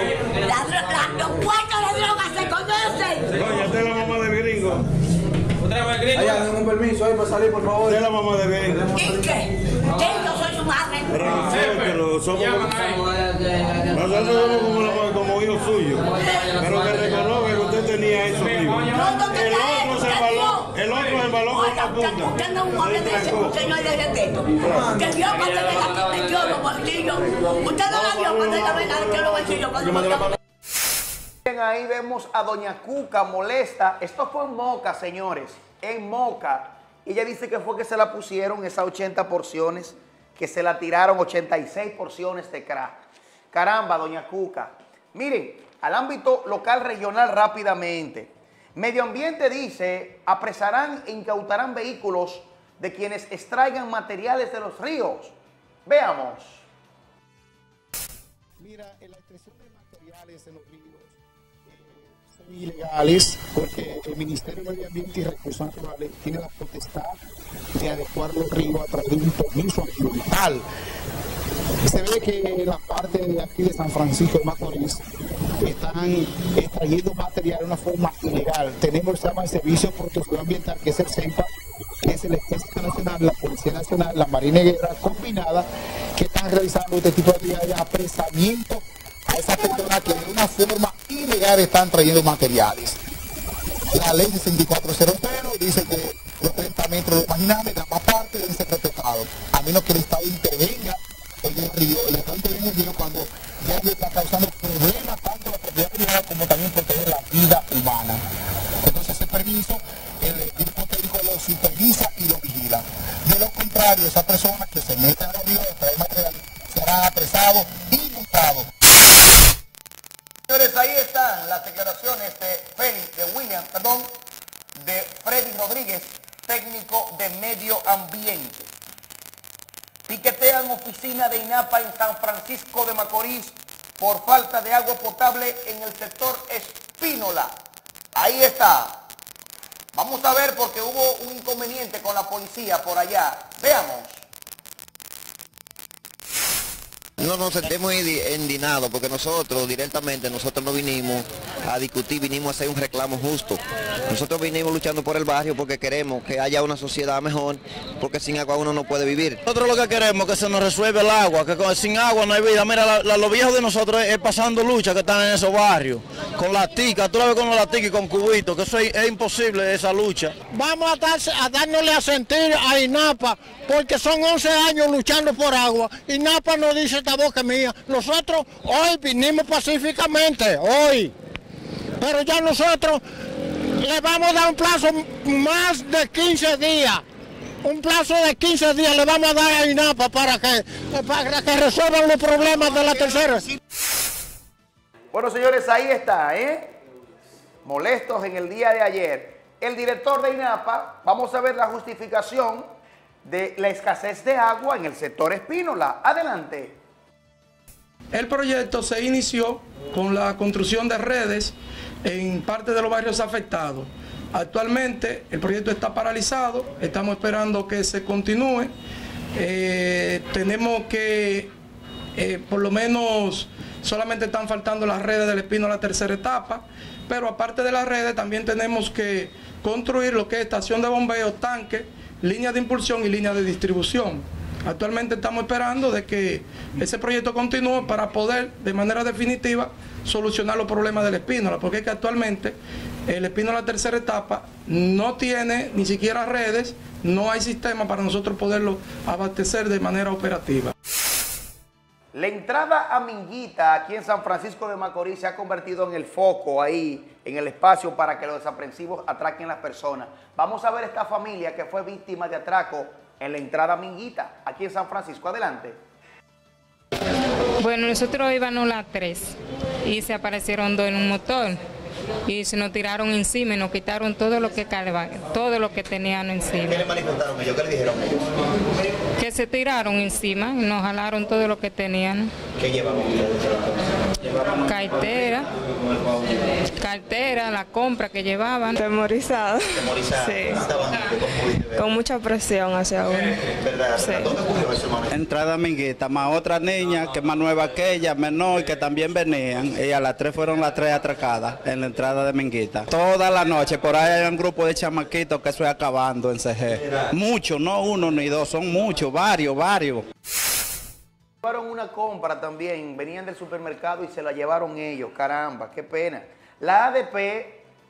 Los puestos de droga se conocen. Oye, usted es la mamá del gringo. ¿Usted es la mamá del gringo? Allá, denme un permiso ahí para salir, por favor. Usted es la mamá del gringo. ¿Y qué? Yo soy su madre. Pero somos... Nosotros somos como hijos suyos. Pero que reconozca que usted tenía eso vivo. El otro el balón con la punta. Usted no me dice que usted no es de respeto. Usted vio cuando me la metió los bolsillos. Usted no la vio cuando ella me la metió los bolsillos. Ahí vemos a doña Cuca molesta. Esto fue en Moca, señores. En Moca. Ella dice que fue que se la pusieron esas 80 porciones, que se la tiraron 86 porciones de crack. Caramba, doña Cuca. Miren, al ámbito local regional rápidamente. Medio Ambiente dice, apresarán e incautarán vehículos de quienes extraigan materiales de los ríos. Veamos. Mira, en la extracción de materiales de los ríos son ilegales porque el Ministerio de Medio Ambiente y Recursos Naturales tiene la potestad de adecuar los ríos a través de un permiso ambiental. Se ve que la parte de aquí de San Francisco de Macorís están extrayendo material de una forma ilegal. Tenemos el Servicio de Protección Ambiental, que es el SEMPA, que es el Ejército Nacional, la Policía Nacional, la Marina de Guerra Combinada, que están realizando este tipo de apresamiento a esas personas que de una forma ilegal están trayendo materiales. La ley 6400 dice que los 30 metros de marginales, la más parte deben ser respetados, a menos que el Estado intervenga en el río. El Estado interviene en el río cuando ya le está causando problemas tanto a la propiedad privada como también proteger la vida humana. Entonces ese permiso, el grupo técnico lo supervisa y lo vigila. De lo contrario, esas personas que se metan al río a traer material serán apresados y multados. Señores, ahí están las declaraciones de Freddy Rodríguez, técnico de Medio Ambiente. Piquetean oficina de INAPA en San Francisco de Macorís por falta de agua potable en el sector Espínola. Ahí está. Vamos a ver porque hubo un inconveniente con la policía por allá. Veamos. No nos sentimos indignados porque nosotros directamente, no vinimos a discutir, vinimos a hacer un reclamo justo. Nosotros vinimos luchando por el barrio porque queremos que haya una sociedad mejor, porque sin agua uno no puede vivir. Nosotros lo que queremos es que se nos resuelva el agua, que sin agua no hay vida. Mira, los viejos de nosotros es pasando lucha que están en esos barrios, con las ticas, tú la ves con las ticas y con cubitos, que eso es imposible esa lucha. Vamos a dándole a sentir a INAPA, porque son 11 años luchando por agua. INAPA nos dice esta boca mía, nosotros hoy vinimos pacíficamente, hoy, pero ya nosotros le vamos a dar un plazo más de 15 días, un plazo de 15 días le vamos a dar a INAPA para que resuelvan los problemas de la tercera. Bueno, señores, ahí está, molestos en el día de ayer. El director de INAPA, vamos a ver la justificación de la escasez de agua en el sector Espínola. Adelante. El proyecto se inició con la construcción de redes en parte de los barrios afectados. Actualmente el proyecto está paralizado, estamos esperando que se continúe. Tenemos que, por lo menos, solamente están faltando las redes del Espino a la tercera etapa, pero aparte de las redes también tenemos que construir lo que es estación de bombeo, tanque, línea de impulsión y línea de distribución. Actualmente estamos esperando de que ese proyecto continúe para poder, de manera definitiva, solucionar los problemas del Espínola, porque es que actualmente el Espínola tercera etapa no tiene ni siquiera redes, no hay sistema para nosotros poderlo abastecer de manera operativa. La entrada a Minguita aquí en San Francisco de Macorís se ha convertido en el foco ahí, en el espacio para que los desaprensivos atraquen a las personas. Vamos a ver esta familia que fue víctima de atraco en la entrada a Minguita aquí en San Francisco. Adelante. Bueno, nosotros íbamos las 3 y se aparecieron 2 en un motor. Y se nos tiraron encima y nos quitaron todo lo que tenían encima. ¿Qué le manifestaron ellos? ¿Qué le dijeron ellos? Que se tiraron encima y nos jalaron todo lo que tenían. ¿Qué llevaban? Cartera, la compra que llevaban. Temorizado. Temorizado. Sí. Con mucha presión hacia uno. ¿Verdad? Sí. ¿Dónde ocurrió ese momento? Entrada Minguita, más otra niña, que más nueva que ella, menor, que también venían. Y a las 3 fueron las 3 atracadas en la entrada de Minguita. Toda la noche, por ahí hay un grupo de chamaquitos que se va acabando en CG. Muchos, no uno ni dos, son muchos, varios. Llevaron una compra también, venían del supermercado y se la llevaron ellos, caramba, qué pena. La ADP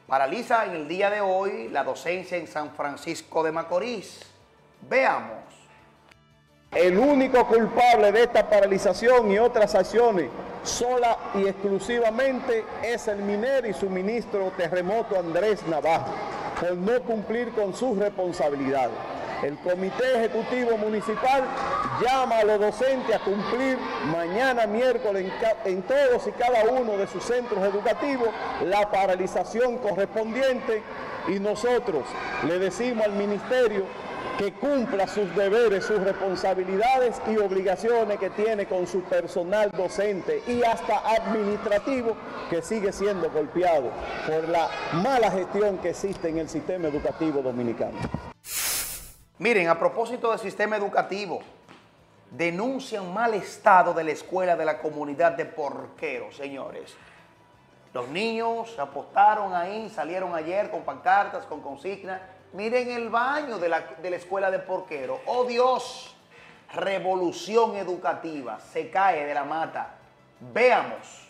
paraliza en el día de hoy la docencia en San Francisco de Macorís. Veamos. El único culpable de esta paralización y otras acciones sola y exclusivamente es el minero y su ministro Terremoto Andrés Navajo, por no cumplir con sus responsabilidades. El Comité Ejecutivo Municipal llama a los docentes a cumplir mañana miércoles en todos y cada uno de sus centros educativos la paralización correspondiente, y nosotros le decimos al Ministerio que cumpla sus deberes, sus responsabilidades y obligaciones que tiene con su personal docente y hasta administrativo, que sigue siendo golpeado por la mala gestión que existe en el sistema educativo dominicano. Miren, a propósito del sistema educativo, denuncian mal estado de la escuela de la comunidad de Porqueros, señores. Los niños apostaron ahí, salieron ayer con pancartas, con consignas. Miren el baño de la escuela de Porqueros. ¡Oh, Dios! Revolución educativa, se cae de la mata. Veamos.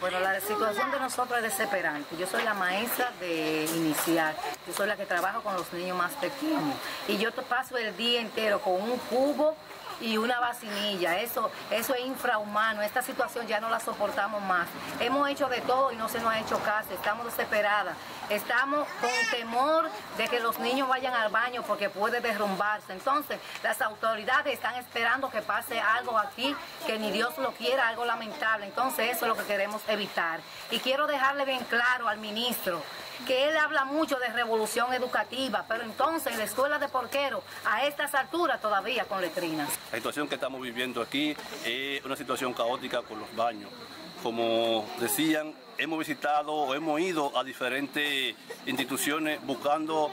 Bueno, la situación de nosotros es desesperante. Yo soy la maestra de inicial, yo soy la que trabajo con los niños más pequeños y yo paso el día entero con un cubo y una vacinilla. Eso es infrahumano. Esta situación ya no la soportamos más. Hemos hecho de todo y no se nos ha hecho caso. Estamos desesperadas. Estamos con temor de que los niños vayan al baño porque puede derrumbarse. Entonces, las autoridades están esperando que pase algo aquí, que ni Dios lo quiera, algo lamentable. Entonces, eso es lo que queremos evitar. Y quiero dejarle bien claro al ministro que él habla mucho de revolución educativa, pero entonces la escuela de Porqueros a estas alturas todavía con letrinas. La situación que estamos viviendo aquí es una situación caótica con los baños. Como decían, hemos visitado o hemos ido a diferentes instituciones buscando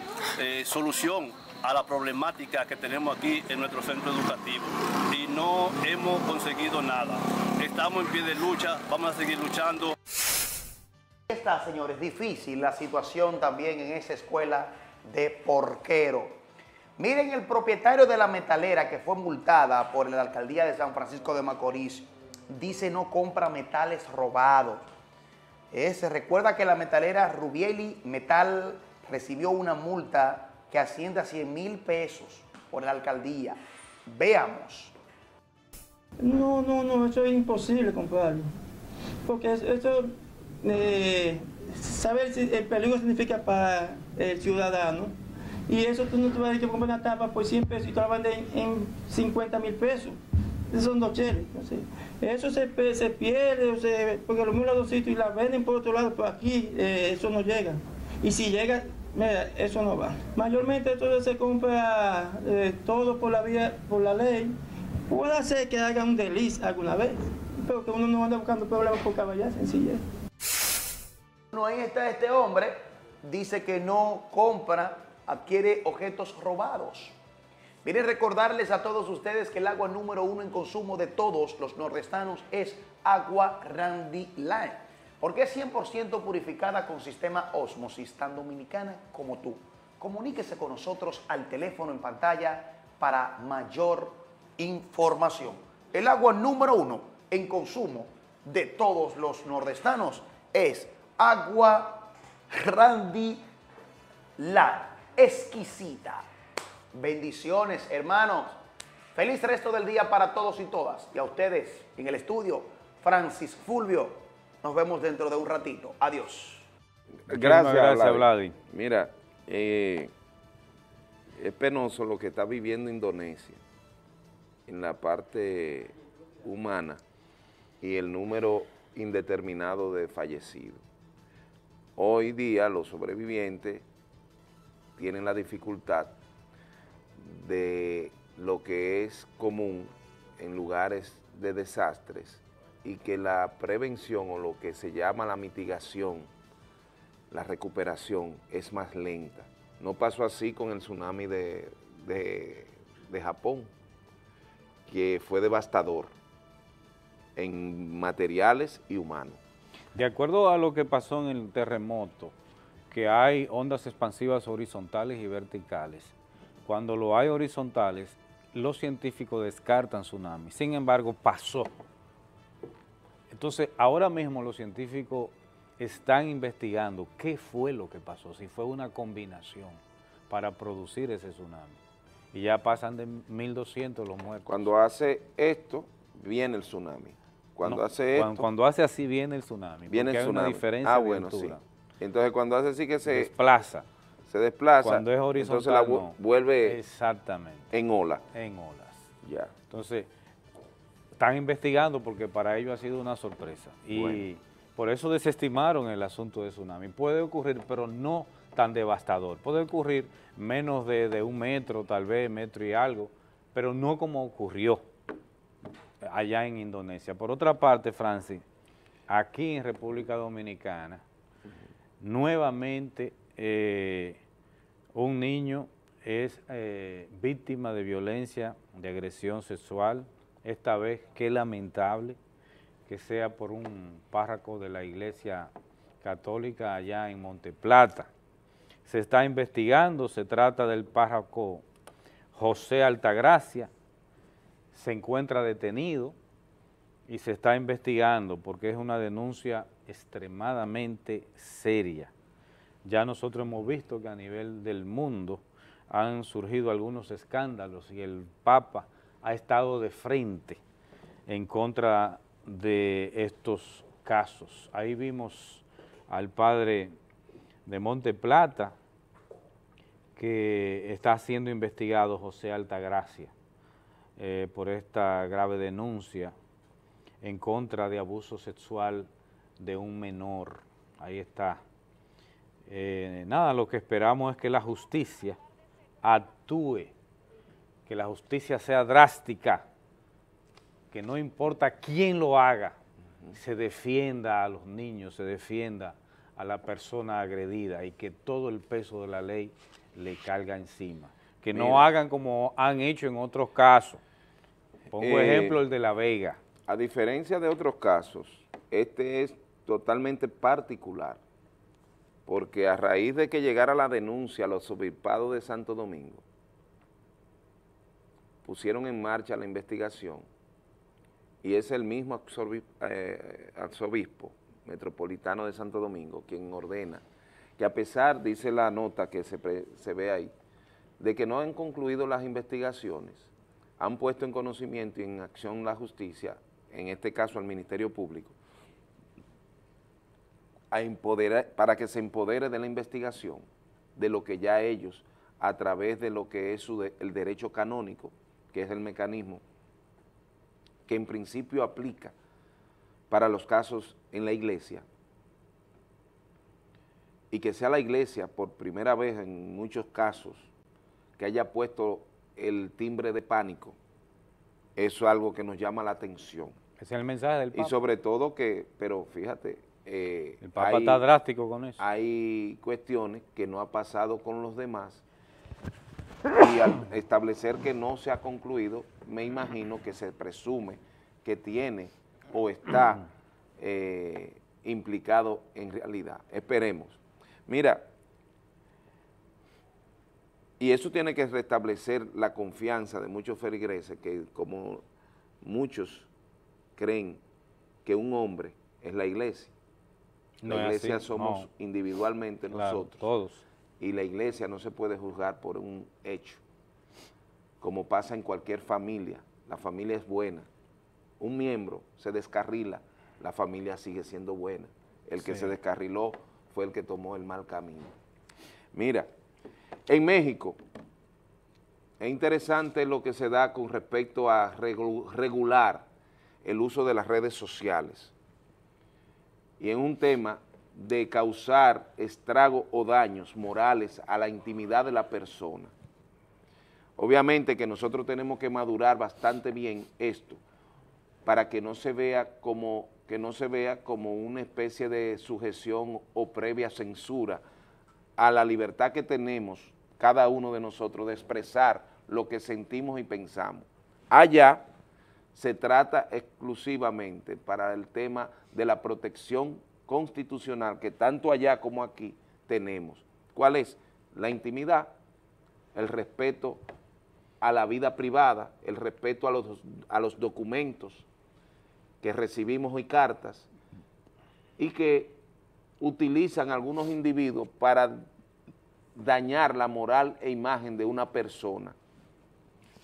solución a la problemática que tenemos aquí en nuestro centro educativo y no hemos conseguido nada. Estamos en pie de lucha, vamos a seguir luchando. Está, señores, difícil la situación también en esa escuela de Porquero. Miren el propietario de la metalera que fue multada por la alcaldía de San Francisco de Macorís. Dice no compra metales robados. Se recuerda que la metalera Rubieli Metal recibió una multa que asciende a 100,000 pesos por la alcaldía. Veamos. No, eso es imposible comprarlo. Porque esto, saber si el peligro significa para el ciudadano. Y eso tú no te vas a decir que compras una tapa por 100 pesos y te la venden en 50,000 pesos. Esos son 2 cheles. Eso se pierde, porque lo mismo los 2 sitios y la venden por otro lado, pero aquí eso no llega. Y si llega, mira, eso no va. Mayormente esto se compra todo por la vía, por la ley. Puede ser que haga un desliz alguna vez, pero que uno no anda buscando problemas por caballar, sencillez. Bueno, ahí está este hombre, dice que no compra, adquiere objetos robados. Miren, recordarles a todos ustedes que el agua número 1 en consumo de todos los nordestanos es Agua Randi Line, porque es 100% purificada con sistema osmosis, tan dominicana como tú. Comuníquese con nosotros al teléfono en pantalla para mayor información. El agua número 1 en consumo de todos los nordestanos es Agua Randi Line, exquisita. Bendiciones, hermanos. Feliz resto del día para todos y todas. Y a ustedes en el estudio, Francis, Fulvio, nos vemos dentro de un ratito. Adiós. Gracias, Vladi. Mira, es penoso lo que está viviendo Indonesia en la parte humana y el número indeterminado de fallecidos. Hoy día los sobrevivientes tienen la dificultad de lo que es común en lugares de desastres y que la prevención o lo que se llama la mitigación, la recuperación es más lenta. No pasó así con el tsunami de Japón, que fue devastador en materiales y humanos. De acuerdo a lo que pasó en el terremoto, que hay ondas expansivas horizontales y verticales. Cuando lo hay horizontales, los científicos descartan tsunamis. Sin embargo, pasó. Entonces, ahora mismo los científicos están investigando qué fue lo que pasó, si fue una combinación para producir ese tsunami. Y ya pasan de 1.200 los muertos. Cuando hace esto, viene el tsunami. Cuando hace así viene el tsunami. Viene el tsunami. Hay una diferencia de altura. Sí. Entonces cuando hace así que se desplaza. Se desplaza. Cuando es horizontal, entonces la vuelve exactamente en ola. En olas. Ya. Entonces están investigando porque para ellos ha sido una sorpresa y por eso desestimaron el asunto de tsunami. Puede ocurrir, pero no tan devastador. Puede ocurrir menos de un metro, tal vez metro y algo, pero no como ocurrió allá en Indonesia. Por otra parte, Francis, aquí en República Dominicana, nuevamente un niño es víctima de violencia, de agresión sexual, esta vez qué lamentable que sea por un párroco de la Iglesia Católica allá en Monte Plata. Se está investigando, se trata del párroco José Altagracia, se encuentra detenido y se está investigando porque es una denuncia extremadamente seria. Ya nosotros hemos visto que a nivel del mundo han surgido algunos escándalos y el Papa ha estado de frente en contra de estos casos. Ahí vimos al padre de Monte Plata que está siendo investigado, José Altagracia, por esta grave denuncia en contra de abuso sexual de un menor. Ahí está. Nada, lo que esperamos es que la justicia actúe, que la justicia sea drástica, que no importa quién lo haga, se defienda a los niños, se defienda a la persona agredida y que todo el peso de la ley le caiga encima. Que no hagan como han hecho en otros casos. Pongo ejemplo el de La Vega. A diferencia de otros casos, este es totalmente particular, porque a raíz de que llegara la denuncia a los obispados de Santo Domingo, pusieron en marcha la investigación y es el mismo arzobispo metropolitano de Santo Domingo quien ordena que, a pesar, dice la nota que se ve ahí, de que no han concluido las investigaciones, han puesto en conocimiento y en acción la justicia, en este caso al Ministerio Público, a empoderar, para que se empodere de la investigación, de lo que ya ellos, a través de lo que es el derecho canónico, que es el mecanismo que en principio aplica para los casos en la iglesia, y que sea la iglesia por primera vez en muchos casos que haya puesto el timbre de pánico. Eso es algo que nos llama la atención. Es el mensaje del Papa. Y sobre todo que, pero fíjate, el Papa está drástico con eso. Hay cuestiones que no ha pasado con los demás y al establecer que no se ha concluido, me imagino que se presume que tiene o está implicado en realidad. Esperemos. Mira, y eso tiene que restablecer la confianza de muchos feligreses que, como muchos creen que un hombre es la iglesia. No, la iglesia así, somos individualmente nosotros. Claro, todos. Y la iglesia no se puede juzgar por un hecho. como pasa en cualquier familia. La familia es buena. Un miembro se descarrila, la familia sigue siendo buena. El que se descarriló fue el que tomó el mal camino. Mira, en México es interesante lo que se da con respecto a regular el uso de las redes sociales. Y en un tema de causar estrago o daños morales a la intimidad de la persona. Obviamente que nosotros tenemos que madurar bastante bien esto para que no se vea como, una especie de sujeción o previa censura a la libertad que tenemos cada uno de nosotros de expresar lo que sentimos y pensamos. Allá se trata exclusivamente para el tema de la protección constitucional que tanto allá como aquí tenemos. ¿Cuál es? La intimidad, el respeto a la vida privada, el respeto a los documentos que recibimos y cartas, y que utilizan algunos individuos para dañar la moral e imagen de una persona.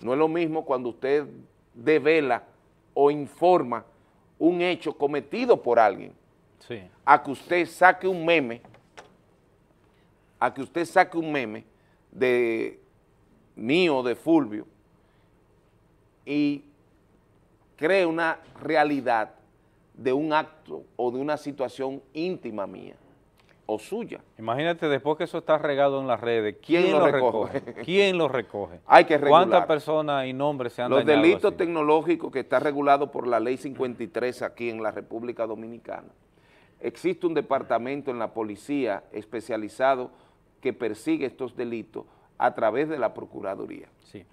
No es lo mismo cuando usted devela o informa un hecho cometido por alguien, a que usted saque un meme, de mío, de Fulvio, y cree una realidad de un acto o de una situación íntima mía o suya. Imagínate, después que eso está regado en las redes, ¿quién lo recoge? ¿Quién lo recoge? Hay que regular. ¿Cuántas personas y nombres se han dañado? Los delitos tecnológicos, que está regulado por la ley 53 aquí en la República Dominicana. Existe un departamento en la policía especializado que persigue estos delitos a través de la Procuraduría. Sí.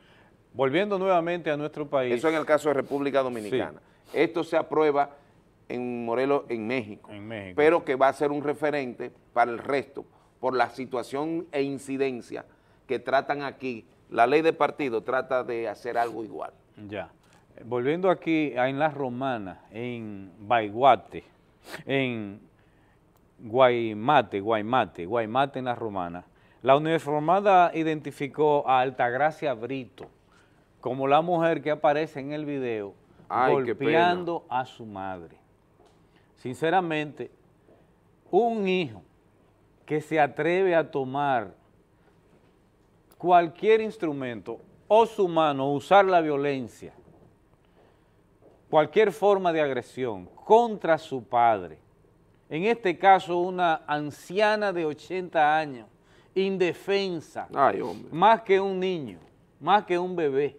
Volviendo nuevamente a nuestro país. Eso en el caso de República Dominicana. Sí. Esto se aprueba en Morelos, en México, pero que va a ser un referente para el resto, por la situación e incidencia que tratan aquí. La ley de partido trata de hacer algo igual. Ya. Volviendo aquí en La Romana, en Baiguate, en Guaymate en La Romana, la uniformada identificó a Altagracia Brito como la mujer que aparece en el video golpeando a su madre. Sinceramente, un hijo que se atreve a tomar cualquier instrumento o su mano, usar la violencia, cualquier forma de agresión contra su padre, en este caso una anciana de 80 años, indefensa, más que un niño, más que un bebé.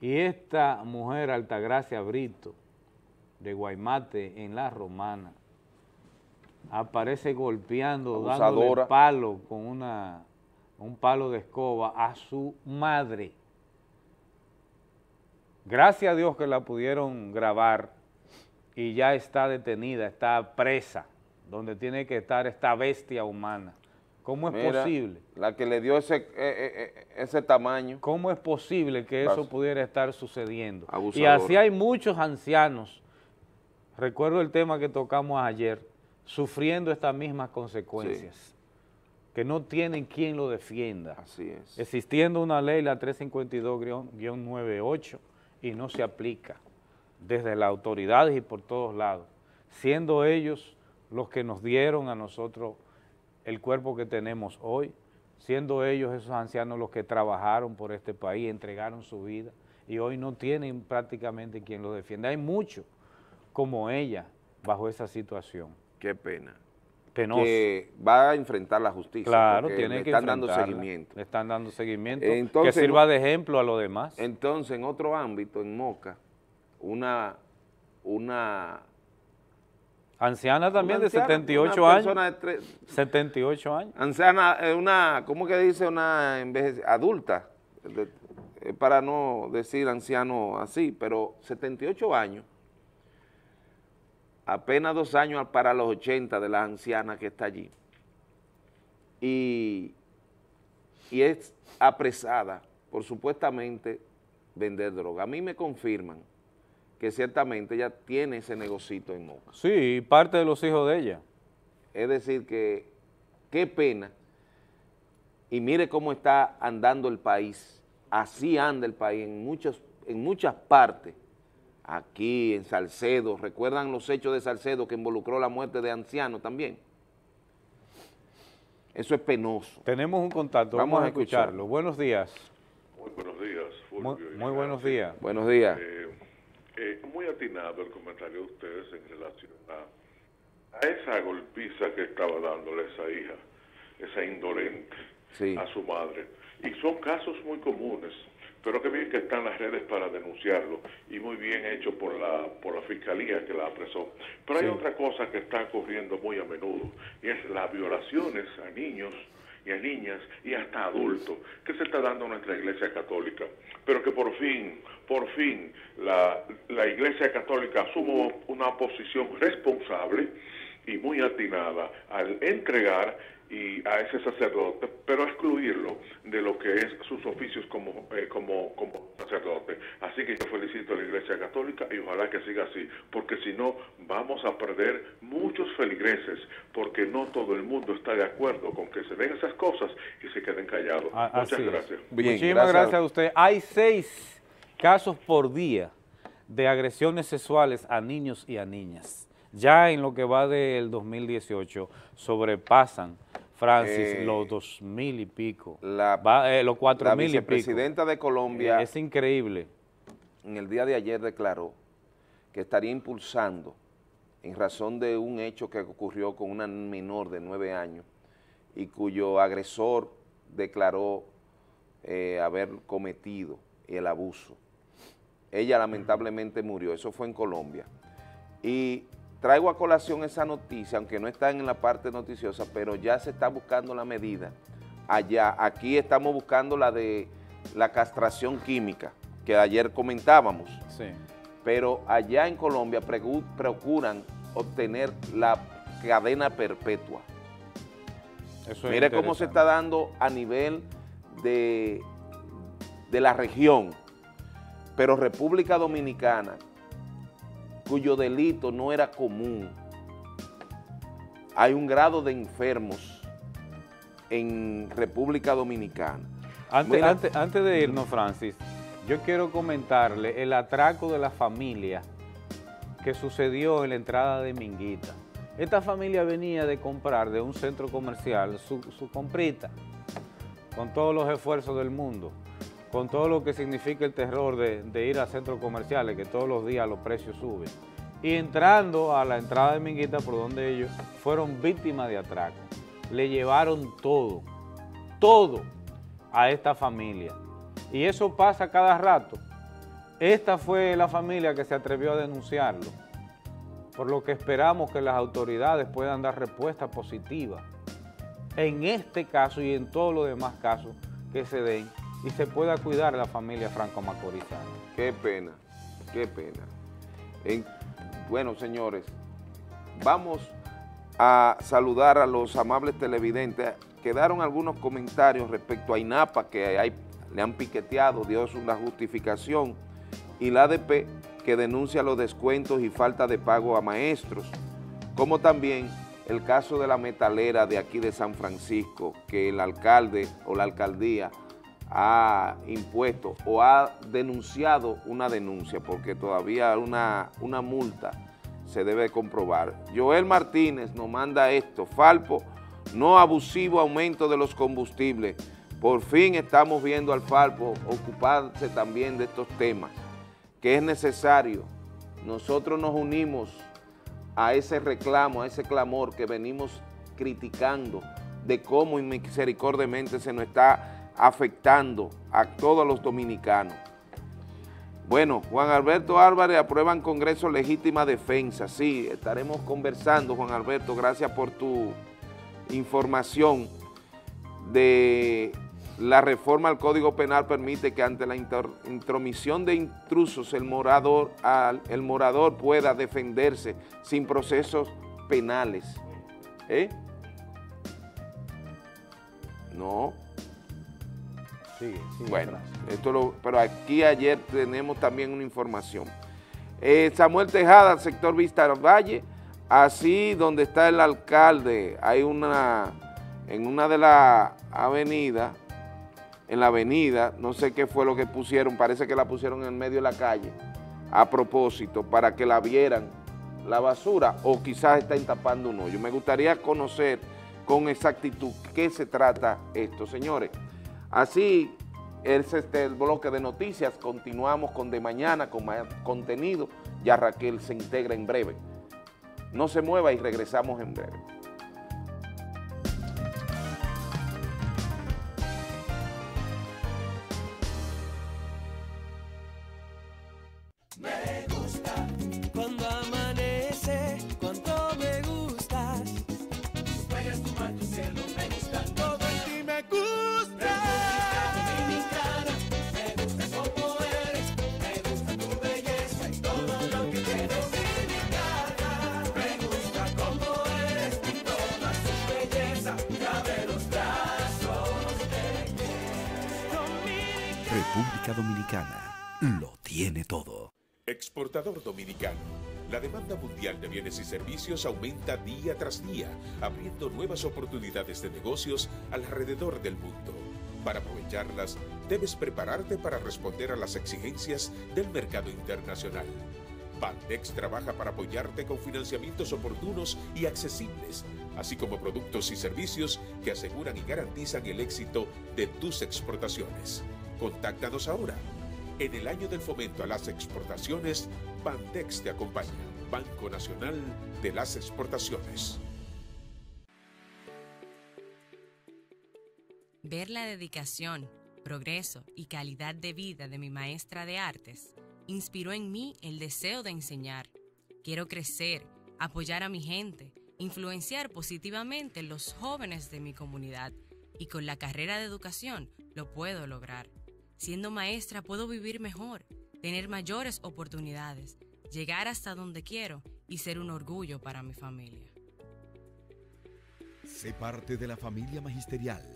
Y esta mujer, Altagracia Brito, de Guaymate, en La Romana, aparece golpeando, dándole palo con un palo de escoba a su madre. Gracias a Dios que la pudieron grabar y ya está detenida, está presa, donde tiene que estar esta bestia humana. ¿Cómo es posible? La que le dio ese tamaño. ¿Cómo es posible que eso pudiera estar sucediendo? Abusadora. Y así hay muchos ancianos, recuerdo el tema que tocamos ayer, sufriendo estas mismas consecuencias, que no tienen quien lo defienda. Así es. Existiendo una ley, la 352-98, y no se aplica desde las autoridades y por todos lados, siendo ellos los que nos dieron a nosotros el cuerpo que tenemos hoy, siendo ellos, esos ancianos, los que trabajaron por este país, entregaron su vida, y hoy no tienen prácticamente quien los defienda. Hay muchos como ella bajo esa situación. Qué pena. Penoso. Que va a enfrentar la justicia. Claro, tiene que enfrentarla. Dando seguimiento. Le están dando seguimiento, entonces, que sirva de ejemplo a los demás. Entonces, en otro ámbito, en Moca, una anciana también, una anciana, de 78 una años. De 78 años. Anciana, ¿cómo que dice? Una adulta, para no decir anciano así, pero 78 años. Apenas 2 años para los 80 de la anciana que está allí. Y es apresada por supuestamente vender droga. A mí me confirman que ciertamente ella tiene ese negocito en Moca. Sí, parte de los hijos de ella. Es decir que, qué pena, y mire cómo está andando el país Así anda el país en muchas partes. Aquí en Salcedo, ¿recuerdan los hechos de Salcedo que involucró la muerte de ancianos también? Eso es penoso. Tenemos un contacto, vamos a escucharlo. Buenos días. Muy buenos días, Fulvio. Muy buenos días. Buenos días. Muy atinado el comentario de ustedes en relación a esa golpiza que estaba dándole esa hija, esa indolente, sí, a su madre. Y son casos muy comunes, pero que bien que están las redes para denunciarlo, y muy bien hecho por la fiscalía que la apresó. Pero sí, hay otra cosa que está ocurriendo muy a menudo, y es las violaciones a niños y a niñas y hasta adultos que se está dando en nuestra Iglesia Católica, pero que por fin la Iglesia Católica asume una posición responsable y muy atinada al entregar y a ese sacerdote, pero excluirlo de lo que es sus oficios como sacerdote. Así que yo felicito a la Iglesia Católica y ojalá que siga así, porque si no vamos a perder muchos feligreses, porque no todo el mundo está de acuerdo con que se den esas cosas y se queden callados. Muchas gracias. Bien, muchísimas gracias a usted. Hay 6 casos por día de agresiones sexuales a niños y a niñas. Ya en lo que va del 2018 sobrepasan, Francis, los 2.000 y pico, los 4.000 y pico. La vicepresidenta de Colombia, es increíble, en el día de ayer declaró que estaría impulsando, en razón de un hecho que ocurrió con una menor de 9 años y cuyo agresor declaró haber cometido el abuso. Ella lamentablemente murió, eso fue en Colombia. Y traigo a colación esa noticia, aunque no está en la parte noticiosa, pero ya se está buscando la medida allá. Aquí estamos buscando la de la castración química, que ayer comentábamos. Sí. Pero allá en Colombia procuran obtener la cadena perpetua. Eso es. Mire cómo se está dando a nivel de la región. Pero República Dominicana, cuyo delito no era común. Hay un grado de enfermos en República Dominicana. Antes de irnos, Francis, yo quiero comentarle el atraco de la familia que sucedió en la entrada de Minguita. Esta familia venía de comprar de un centro comercial su comprita, con todos los esfuerzos del mundo, con todo lo que significa el terror de ir a centros comerciales, que todos los días los precios suben. Y entrando a la entrada de Minguita, por donde ellos fueron víctimas de atraco, le llevaron todo a esta familia. Y eso pasa cada rato. Esta fue la familia que se atrevió a denunciarlo, por lo que esperamos que las autoridades puedan dar respuesta positiva en este caso y en todos los demás casos que se den, y se pueda cuidar la familia franco-macorizana. Qué pena, qué pena. Bueno, señores, vamos a saludar a los amables televidentes. Quedaron algunos comentarios respecto a INAPA, que le han piqueteado, dio una justificación, y la ADP, que denuncia los descuentos y falta de pago a maestros, como también el caso de la metalera de aquí de San Francisco, que el alcalde o la alcaldía ha impuesto o ha denunciado una denuncia, porque todavía una multa se debe comprobar. Joel Martínez nos manda esto: Falpo, no abusivo aumento de los combustibles. Por fin estamos viendo al Falpo ocuparse también de estos temas, que es necesario. Nosotros nos unimos a ese reclamo, a ese clamor que venimos criticando, de cómo inmisericordiamente se nos está afectando a todos los dominicanos. Bueno, Juan Alberto Álvarez, aprueban Congreso legítima defensa. Sí, estaremos conversando, Juan Alberto, gracias por tu información. De la reforma al Código Penal permite que ante la intromisión de intrusos el morador pueda defenderse sin procesos penales. No. Sí, bueno, pero aquí ayer tenemos también una información. Samuel Tejada, sector Vista del Valle, así donde está el alcalde, hay en una de las avenidas, en la avenida, no sé qué fue lo que pusieron, parece que la pusieron en medio de la calle, a propósito, para que la vieran la basura, o quizás están tapando un hoyo. Me gustaría conocer con exactitud qué se trata esto, señores. Así es el bloque de noticias, continuamos con de mañana, con más contenido, ya Raquel se integra en breve. No se mueva y regresamos en breve. Dominicana lo tiene todo. Exportador dominicano. La demanda mundial de bienes y servicios aumenta día tras día, abriendo nuevas oportunidades de negocios alrededor del mundo. Para aprovecharlas, debes prepararte para responder a las exigencias del mercado internacional. Bandex trabaja para apoyarte con financiamientos oportunos y accesibles, así como productos y servicios que aseguran y garantizan el éxito de tus exportaciones. Contáctanos ahora. En el año del fomento a las exportaciones, Bandex te acompaña. Banco Nacional de las Exportaciones. Ver la dedicación, progreso y calidad de vida de mi maestra de artes inspiró en mí el deseo de enseñar. Quiero crecer, apoyar a mi gente, influenciar positivamente los jóvenes de mi comunidad, y con la carrera de educación lo puedo lograr. Siendo maestra puedo vivir mejor, tener mayores oportunidades, llegar hasta donde quiero y ser un orgullo para mi familia. Sé parte de la familia magisterial.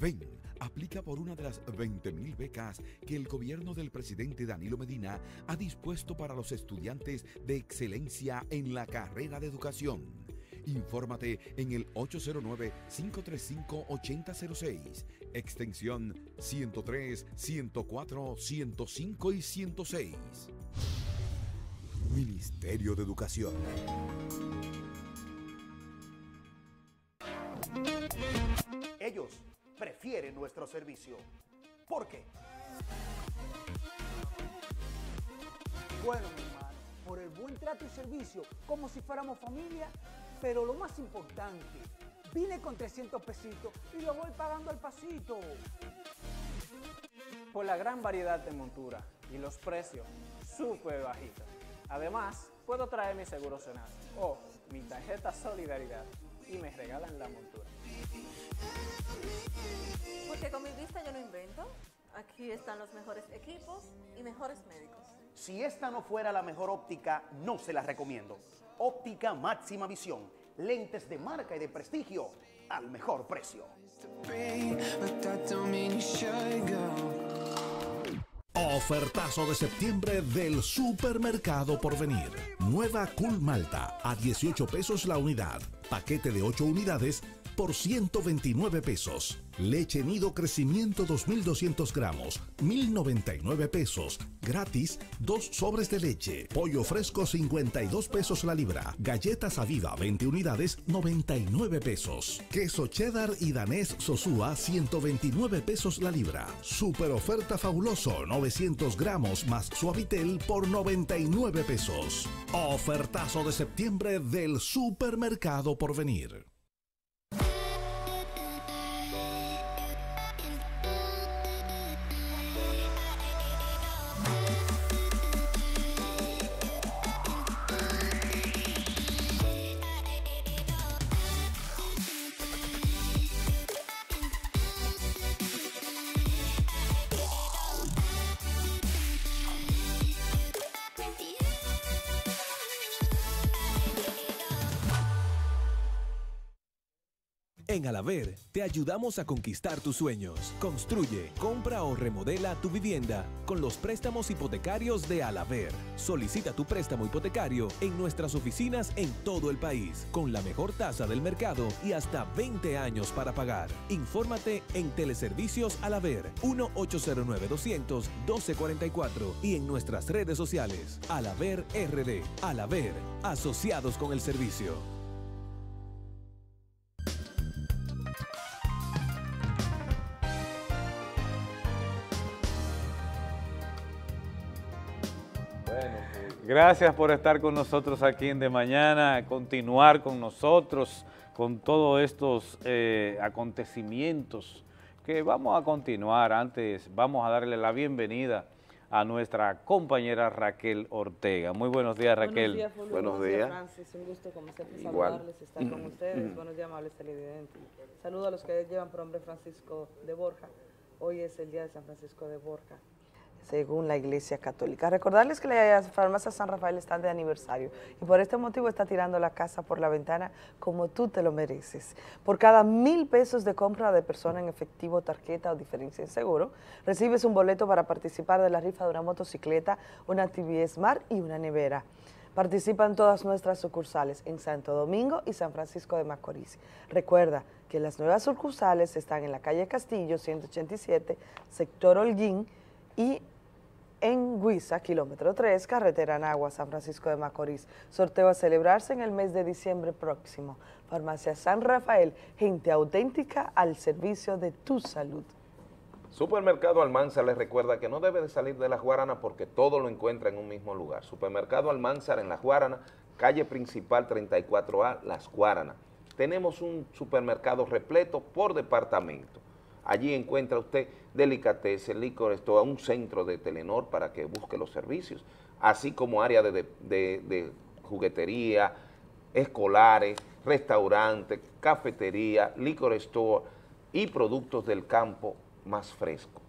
Ven, aplica por una de las 20.000 becas que el gobierno del presidente Danilo Medina ha dispuesto para los estudiantes de excelencia en la carrera de educación. Infórmate en el 809-535-8006, extensión 103, 104, 105 y 106. Ministerio de Educación. Ellos prefieren nuestro servicio. ¿Por qué? Bueno, mi hermano, por el buen trato y servicio, como si fuéramos familia. Pero lo más importante, vine con 300 pesitos y lo voy pagando al pasito. Por la gran variedad de monturas y los precios súper bajitos. Además, puedo traer mi seguro Senasa o mi tarjeta Solidaridad y me regalan la montura. Porque con mi vista yo no invento. Aquí están los mejores equipos y mejores médicos. Si esta no fuera la mejor óptica, no se la recomiendo. Óptica Máxima Visión, lentes de marca y de prestigio al mejor precio. Ofertazo de septiembre del Supermercado Porvenir. Nueva Cool Malta a 18 pesos la unidad. Paquete de 8 unidades por 129 pesos. Leche Nido Crecimiento 2.200 gramos, 1.099 pesos. Gratis, 2 sobres de leche. Pollo fresco, 52 pesos la libra. Galletas Aviva, 20 unidades, 99 pesos. Queso cheddar y danés Sosúa, 129 pesos la libra. Super oferta Fabuloso, 900 gramos más Suavitel por 99 pesos. Ofertazo de septiembre del Supermercado Porvenir. En Alaver, te ayudamos a conquistar tus sueños. Construye, compra o remodela tu vivienda con los préstamos hipotecarios de Alaver. Solicita tu préstamo hipotecario en nuestras oficinas en todo el país, con la mejor tasa del mercado y hasta 20 años para pagar. Infórmate en Teleservicios Alaver, 1-809-200-1244 y en nuestras redes sociales. Alaver RD, Alaver, asociados con el servicio. Gracias por estar con nosotros aquí en De Mañana, continuar con nosotros, con todos estos acontecimientos que vamos a continuar. Antes vamos a darle la bienvenida a nuestra compañera Raquel Ortega. Muy buenos días, Raquel. Buenos días, Fulvio. Buenos días, Francis. Un gusto, como siempre, saludarles, estar con ustedes. Buenos días, amables televidentes. Saludo a los que llevan por nombre Francisco de Borja. Hoy es el día de San Francisco de Borja, según la Iglesia Católica. Recordarles que la farmacia San Rafael está de aniversario y por este motivo está tirando la casa por la ventana como tú te lo mereces. Por cada 1,000 pesos de compra de persona en efectivo, tarjeta o diferencia en seguro, recibes un boleto para participar de la rifa de una motocicleta, una TV Smart y una nevera. Participan todas nuestras sucursales en Santo Domingo y San Francisco de Macorís. Recuerda que las nuevas sucursales están en la calle Castillo, 187, sector Holguín, y en Huiza, kilómetro 3, carretera Nagua, San Francisco de Macorís. Sorteo a celebrarse en el mes de diciembre próximo. Farmacia San Rafael, gente auténtica al servicio de tu salud. Supermercado Almanza les recuerda que no debe de salir de La Guaranas porque todo lo encuentra en un mismo lugar. Supermercado Almanza en La Guaranas, calle principal 34A, Las Guaranas. Tenemos un supermercado repleto por departamento. Allí encuentra usted delicatessen, licores, todo un centro de Telenor para que busque los servicios, así como área de juguetería, escolares, restaurantes, cafetería, licor store y productos del campo más fresco.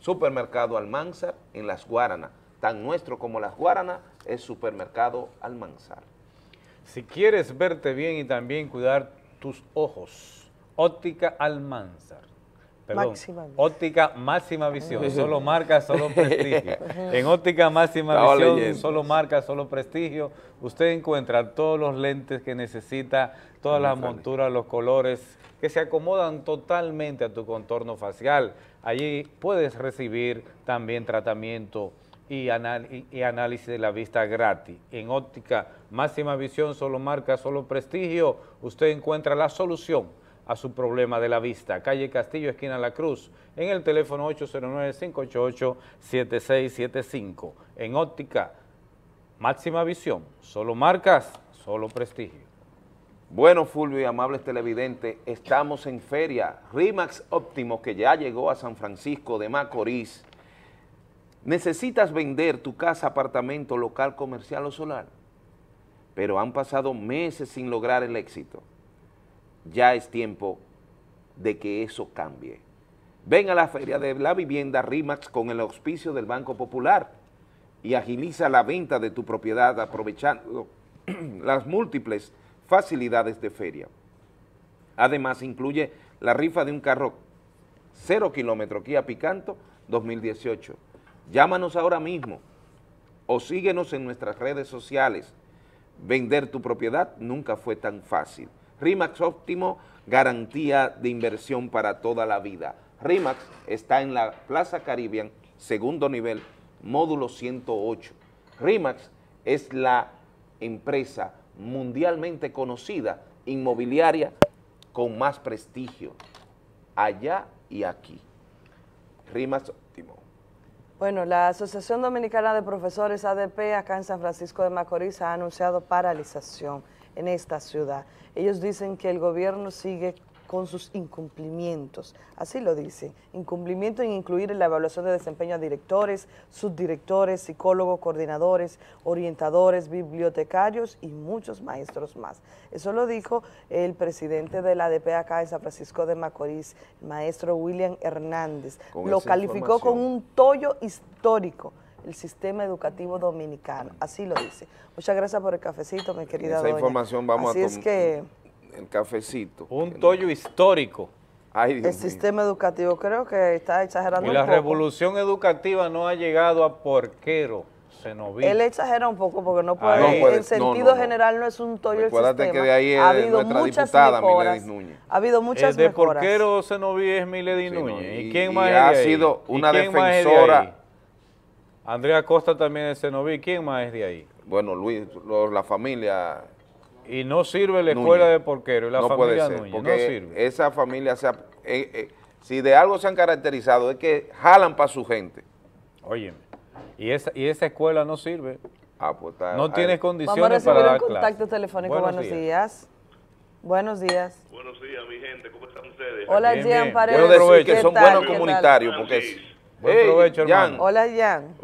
Supermercado Almanzar en Las Guaranas, tan nuestro como Las Guaranas es Supermercado Almanzar. Si quieres verte bien y también cuidar tus ojos, óptica Almanzar. Perdón, máxima. Óptica Máxima Visión, solo marca, solo prestigio. En Óptica Máxima Visión, solo marca, solo prestigio, usted encuentra todos los lentes que necesita, todas las monturas, los colores, que se acomodan totalmente a tu contorno facial. Allí puedes recibir también tratamiento y análisis de la vista gratis. En Óptica Máxima Visión, solo marca, solo prestigio, usted encuentra la solución a su problema de la vista. Calle Castillo, esquina La Cruz, en el teléfono 809-588-7675. En Óptica Máxima Visión, solo marcas, solo prestigio. Bueno, Fulvio y amables televidentes, estamos en feria. RIMAX Óptimo, que ya llegó a San Francisco de Macorís. ¿Necesitas vender tu casa, apartamento, local, comercial o solar? Pero han pasado meses sin lograr el éxito. Ya es tiempo de que eso cambie. Ven a la Feria de la Vivienda RIMAX con el auspicio del Banco Popular y agiliza la venta de tu propiedad aprovechando las múltiples facilidades de feria. Además, incluye la rifa de un carro 0 kilómetro Kia Picanto 2018. Llámanos ahora mismo o síguenos en nuestras redes sociales. Vender tu propiedad nunca fue tan fácil. RIMAX Óptimo, garantía de inversión para toda la vida. RIMAX está en la Plaza Caribbean, segundo nivel, módulo 108. RIMAX es la empresa mundialmente conocida, inmobiliaria, con más prestigio, allá y aquí. RIMAX Óptimo. Bueno, la Asociación Dominicana de Profesores ADP, acá en San Francisco de Macorís, ha anunciado paralización en esta ciudad. Ellos dicen que el gobierno sigue con sus incumplimientos, así lo dicen, incumplimiento en incluir en la evaluación de desempeño a directores, subdirectores, psicólogos, coordinadores, orientadores, bibliotecarios y muchos maestros más. Eso lo dijo el presidente de la ADP acá en San Francisco de Macorís, el maestro William Hernández. Lo calificó con un tollo histórico el sistema educativo dominicano, así lo dice. Muchas gracias por el cafecito, mi querida doña. Esa información vamos a tomar. Así es que el cafecito. Un tollo histórico. Ay, Dios mío. Sistema educativo, creo que está exagerando. Y la revolución educativa no ha llegado a Porquero. Él exagera un poco porque no puede, en sentido general no es un tollo el sistema. Recuérdate que de ahí es nuestra diputada Milady Núñez. Ha habido muchas mejoras. El de Porquero Senoví es Milady Núñez. ¿Y quién más es de ahí? Ha sido una defensora. Andrea Costa también es Senoví. ¿Quién más es de ahí? Bueno, Luis, la familia. Y no sirve la escuela de Porquero y la familia Núñez. No sirve. Esa familia, si de algo se han caracterizado, es que jalan para su gente. Óyeme. Y esa escuela no sirve. Ah, pues está, no tiene condiciones para dar clases. Vamos a recibir un contacto telefónico. Buenos días. Buenos días. Buenos días, mi gente. ¿Cómo están ustedes? Hola, bien, Jean Paredes. Quiero decir que son buenos comunitarios. Buen provecho, hermano. Hola, Jean.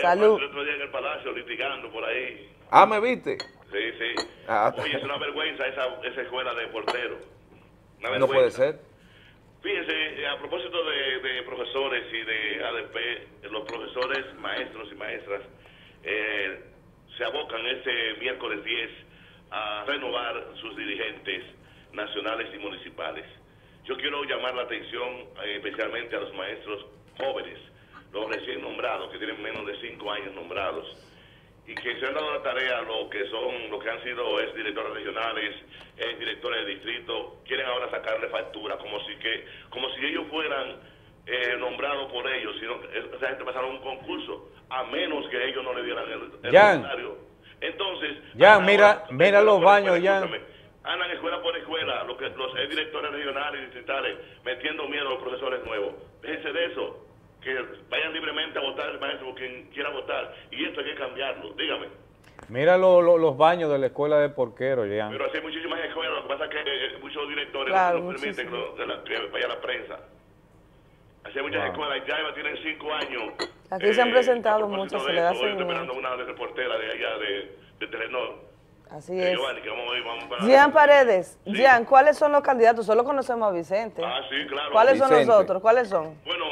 Salud. El otro día en el Palacio, litigando por ahí. Ah, ¿me viste? Sí, sí. Oye, es una vergüenza esa escuela de Porquero. No puede ser. Fíjense, a propósito de profesores y de ADP, los profesores, maestros y maestras, se abocan este miércoles 10 a renovar sus dirigentes nacionales y municipales. Yo quiero llamar la atención especialmente a los maestros jóvenes, los recién nombrados, que tienen menos de 5 años nombrados, y que se han dado la tarea a los que han sido exdirectores regionales, exdirectores de distrito, quieren ahora sacarle factura, como si ellos fueran nombrados por ellos, sino que esa gente pasaron un concurso, a menos que ellos no le dieran el salario. Entonces, ya, mira los baños, ya. Andan escuela por escuela, los exdirectores regionales y distritales, metiendo miedo a los profesores nuevos. Déjense de eso. Que vayan libremente a votar el maestro, quien quiera votar, y esto hay que cambiarlo, dígame. Mira los baños de la escuela de Porquero, Jean. Pero hace muchísimas escuelas, lo que pasa es que muchos directores no permiten que vaya la prensa. Hace muchas escuelas, ya tienen 5 años. Aquí se han presentado muchas, se le da seguimiento. Estoy esperando una reportera de allá de Telenor. Así es. Jean Paredes, sí. Jean, ¿cuáles son los candidatos? Solo conocemos a Vicente. Ah, sí, claro. ¿Cuáles son los otros? ¿Cuáles son? Bueno,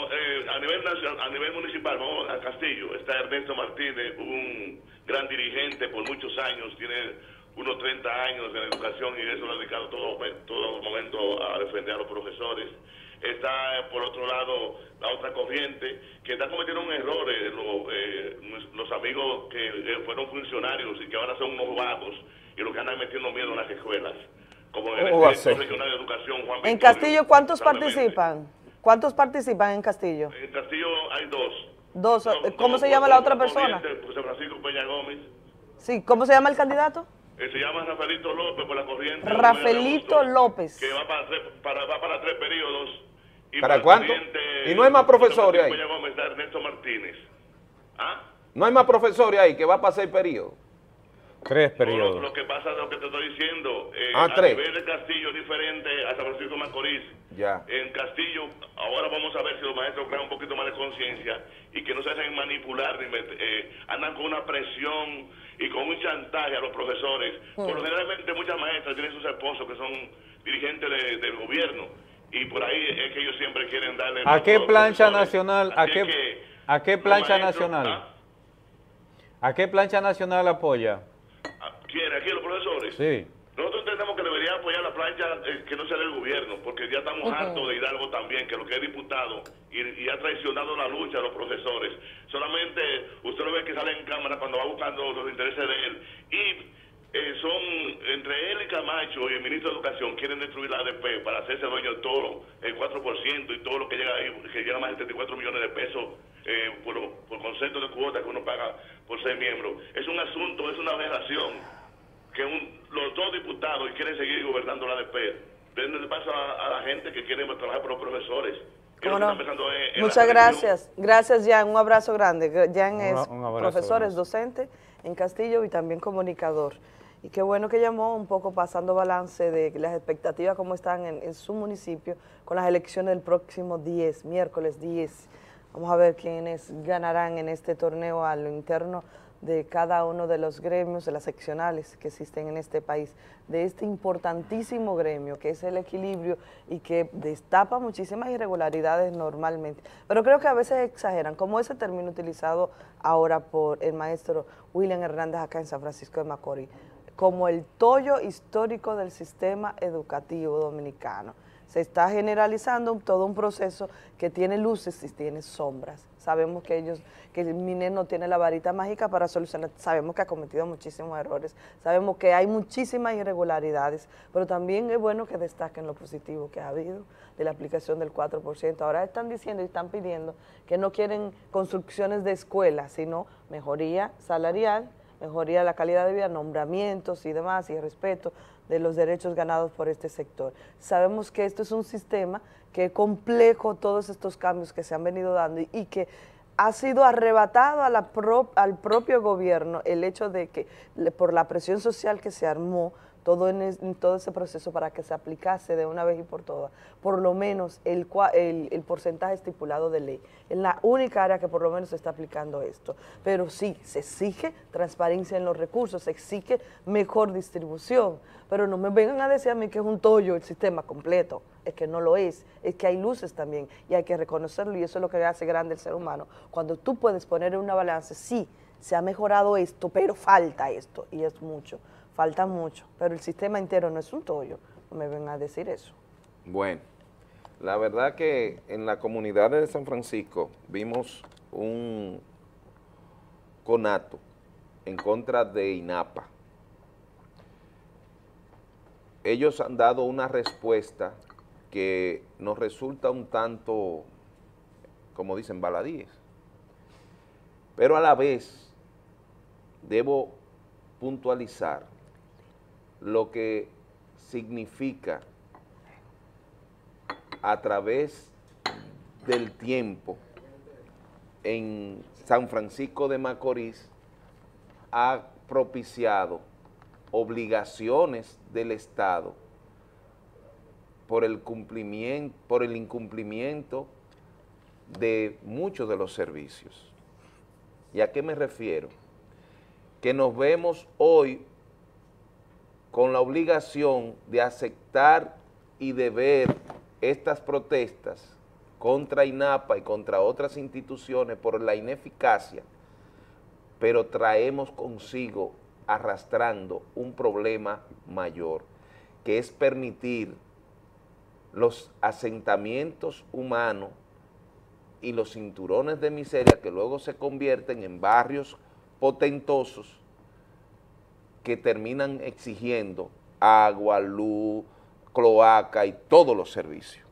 a nivel municipal, vamos a Castillo, está Ernesto Martínez, un gran dirigente por muchos años, tiene unos 30 años en educación y eso lo ha dedicado todo momento a defender a los profesores. Está, por otro lado, la otra corriente, que está cometiendo un error, los amigos que fueron funcionarios y que ahora son unos vagos y los que andan metiendo miedo en las escuelas. Como en el Centro Regional de Educación, Juan Victorio. En Castillo, ¿cuántos participan? ¿Cuántos participan en Castillo? En Castillo hay 2. ¿Cómo se llama la otra persona? José Francisco Peña Gómez. Sí, ¿cómo se llama el candidato? Se llama Rafaelito López por la corriente. Rafaelito López. Que va para 3 periodos. ¿Para cuánto? Y no hay más profesores ahí. Ernesto Martínez. ¿Ah? No hay más profesores ahí, que va para 6 periodos. 3 periodos. Lo que pasa es lo que te estoy diciendo. A nivel de Castillo es diferente a San Francisco de Macorís. Ya. En Castillo, ahora vamos a ver si los maestros crean un poquito más de conciencia y que no se dejen manipular, andan con una presión y con un chantaje a los profesores. Por generalmente muchas maestras tienen sus esposos que son dirigentes del gobierno. Y por ahí es que ellos siempre quieren darle... ¿A qué plancha nacional? ¿A qué plancha nacional? ¿A qué plancha nacional apoya? ¿Quién? ¿Aquí los profesores? Sí. Nosotros entendemos que debería apoyar la plancha que no sea del gobierno, porque ya estamos hartos de Hidalgo también, que lo que es diputado y ha traicionado la lucha a los profesores. Solamente usted lo ve que sale en cámara cuando va buscando los intereses de él. Y... son entre él y Camacho y el ministro de Educación quieren destruir la ADP para hacerse dueño de todo el 4% y todo lo que llega ahí, que llega más de 34 millones de pesos por concepto de cuota que uno paga por ser miembro. Es un asunto, es una aberración que los 2 diputados quieren seguir gobernando la ADP. Denle paso a la gente que quiere trabajar por los profesores. Bueno, muchas gracias. Gracias, Jean. Un abrazo grande. Jean es profesor, es docente en Castillo y también comunicador. Y qué bueno que llamó, un poco pasando balance de las expectativas, cómo están en su municipio con las elecciones del próximo miércoles 10. Vamos a ver quiénes ganarán en este torneo a lo interno de cada uno de los gremios, de las seccionales que existen en este país, de este importantísimo gremio que es el equilibrio y que destapa muchísimas irregularidades normalmente. Pero creo que a veces exageran, como ese término utilizado ahora por el maestro William Hernández acá en San Francisco de Macorís. como el tollo histórico del sistema educativo dominicano. Se está generalizando todo un proceso que tiene luces y tiene sombras. Sabemos que el MINER no tiene la varita mágica para solucionar, sabemos que ha cometido muchísimos errores, sabemos que hay muchísimas irregularidades, pero también es bueno que destaquen lo positivo que ha habido de la aplicación del 4%. Ahora están diciendo y están pidiendo que no quieren construcciones de escuelas, sino mejoría salarial, mejoría de la calidad de vida, nombramientos y demás, y respeto de los derechos ganados por este sector. Sabemos que esto es un sistema que es complejo, todos estos cambios que se han venido dando y que ha sido arrebatado a al propio gobierno el hecho de que por la presión social que se armó todo todo ese proceso para que se aplicase de una vez y por todas, por lo menos el porcentaje estipulado de ley. Es la única área que por lo menos se está aplicando esto. Pero sí, se exige transparencia en los recursos, se exige mejor distribución, pero no me vengan a decir a mí que es un tollo el sistema completo. Es que no lo es que hay luces también y hay que reconocerlo, y eso es lo que hace grande el ser humano. Cuando tú puedes poner en una balanza, sí, se ha mejorado esto, pero falta esto, y es mucho, falta mucho, pero el sistema entero no es un tollo, no me ven a decir eso. Bueno, la verdad que en la comunidad de San Francisco vimos un conato en contra de INAPA. Ellos han dado una respuesta que nos resulta un tanto, como dicen, baladíes. Pero a la vez debo puntualizar lo que significa a través del tiempo en San Francisco de Macorís ha propiciado obligaciones del Estado por el incumplimiento de muchos de los servicios. ¿Y a qué me refiero? Que nos vemos hoy con la obligación de aceptar y de ver estas protestas contra INAPA y contra otras instituciones por la ineficacia, pero traemos consigo arrastrando un problema mayor, que es permitir los asentamientos humanos y los cinturones de miseria que luego se convierten en barrios potentosos que terminan exigiendo agua, luz, cloaca y todos los servicios.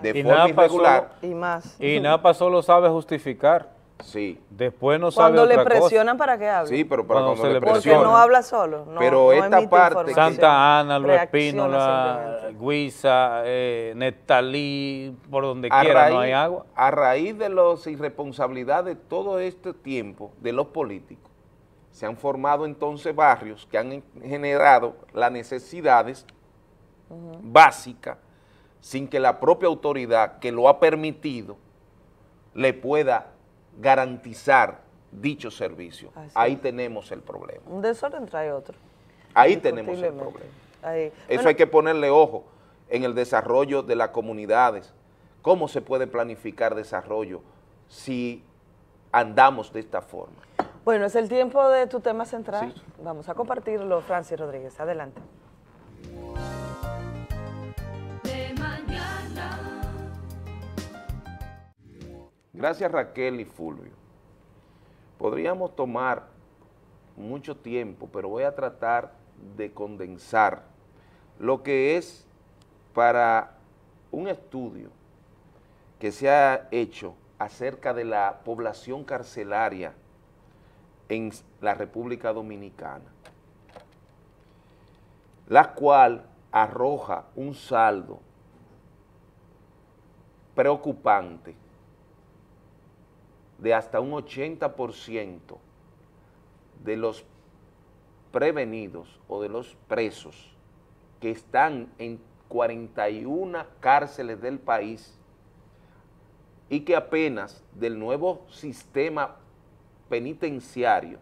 De forma irregular. Y más. INAPA solo sabe justificar. Sí. Después no sabe otra cosa. Cuando le presionan para que hable. Sí, pero para cuando le presionan. Porque no habla solo. No, pero no esta parte. Santa Ana, Luis Espínola, Guisa, Nestalí, por donde quiera no hay agua. A raíz de las irresponsabilidades de todo este tiempo de los políticos, se han formado entonces barrios que han generado las necesidades básicas sin que la propia autoridad que lo ha permitido le pueda garantizar dicho servicio. Ahí tenemos el problema. Un desorden trae otro. Ahí tenemos el problema. Ahí. Eso bueno, hay que ponerle ojo en el desarrollo de las comunidades. ¿Cómo se puede planificar desarrollo si andamos de esta forma? Bueno, es el tiempo de tu tema central. Sí. Vamos a compartirlo, Francis Rodríguez. Adelante. Gracias Raquel y Fulvio. Podríamos tomar mucho tiempo, pero voy a tratar de condensar lo que es para un estudio que se ha hecho acerca de la población carcelaria en la República Dominicana, la cual arroja un saldo preocupante de hasta un 80% de los prevenidos o de los presos que están en 41 cárceles del país y que apenas del nuevo sistema penitenciario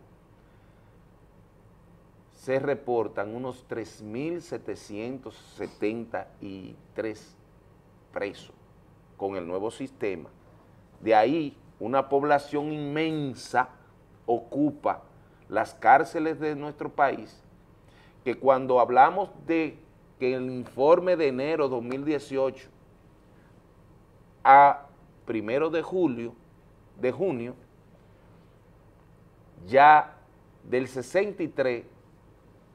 se reportan unos 3.773 presos con el nuevo sistema. De ahí, una población inmensa ocupa las cárceles de nuestro país que cuando hablamos de que el informe de enero 2018 a primero de junio, ya del 63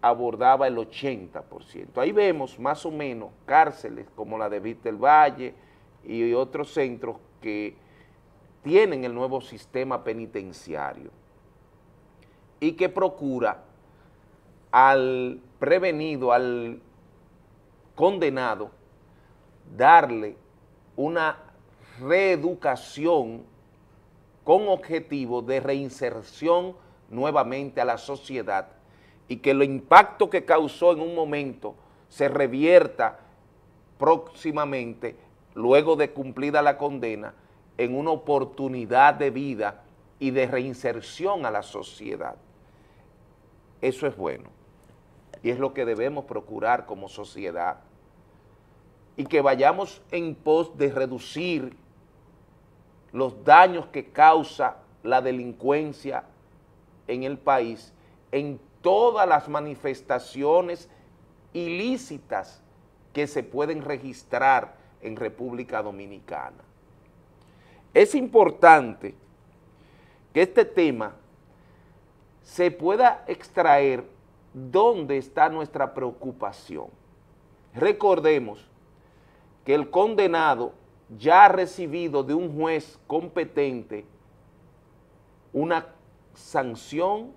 abordaba el 80%. Ahí vemos más o menos cárceles como la de Vista del Valle y otros centros que tienen el nuevo sistema penitenciario y que procura al prevenido, al condenado, darle una reeducación con objetivo de reinserción nuevamente a la sociedad y que el impacto que causó en un momento se revierta próximamente, luego de cumplida la condena, en una oportunidad de vida y de reinserción a la sociedad. Eso es bueno y es lo que debemos procurar como sociedad, y que vayamos en pos de reducir los daños que causa la delincuencia en el país, en todas las manifestaciones ilícitas que se pueden registrar en República Dominicana. Es importante que este tema se pueda extraer dónde está nuestra preocupación. Recordemos que el condenado ya ha recibido de un juez competente una sanción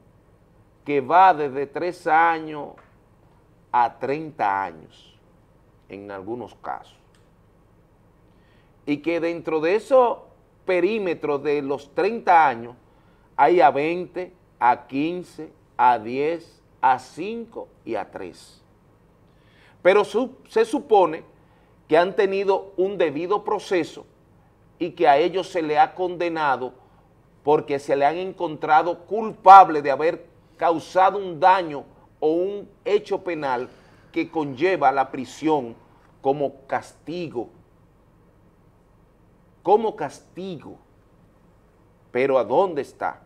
que va desde 3 años a 30 años en algunos casos, y que dentro de esos perímetros de los 30 años hay a 20, a 15, a 10, a 5 y a 3. Pero se supone que han tenido un debido proceso y que a ellos se le ha condenado porque se le han encontrado culpable de haber causado un daño o un hecho penal que conlleva la prisión como castigo. Como castigo. Pero ¿a dónde está?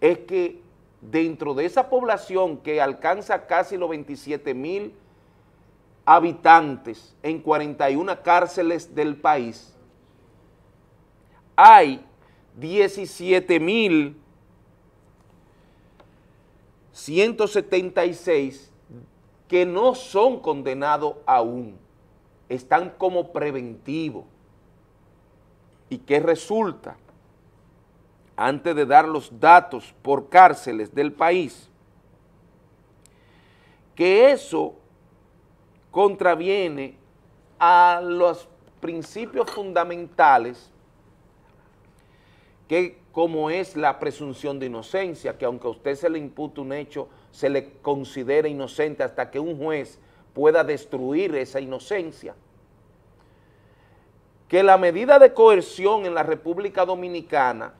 Es que dentro de esa población que alcanza casi los 27,000 habitantes en 41 cárceles del país, hay 17,176 que no son condenados aún, están como preventivo. ¿Y qué resulta? Antes de dar los datos por cárceles del país, que eso contraviene a los principios fundamentales que, como es la presunción de inocencia, que aunque a usted se le impute un hecho, se le considera inocente hasta que un juez pueda destruir esa inocencia. Que la medida de coerción en la República Dominicana,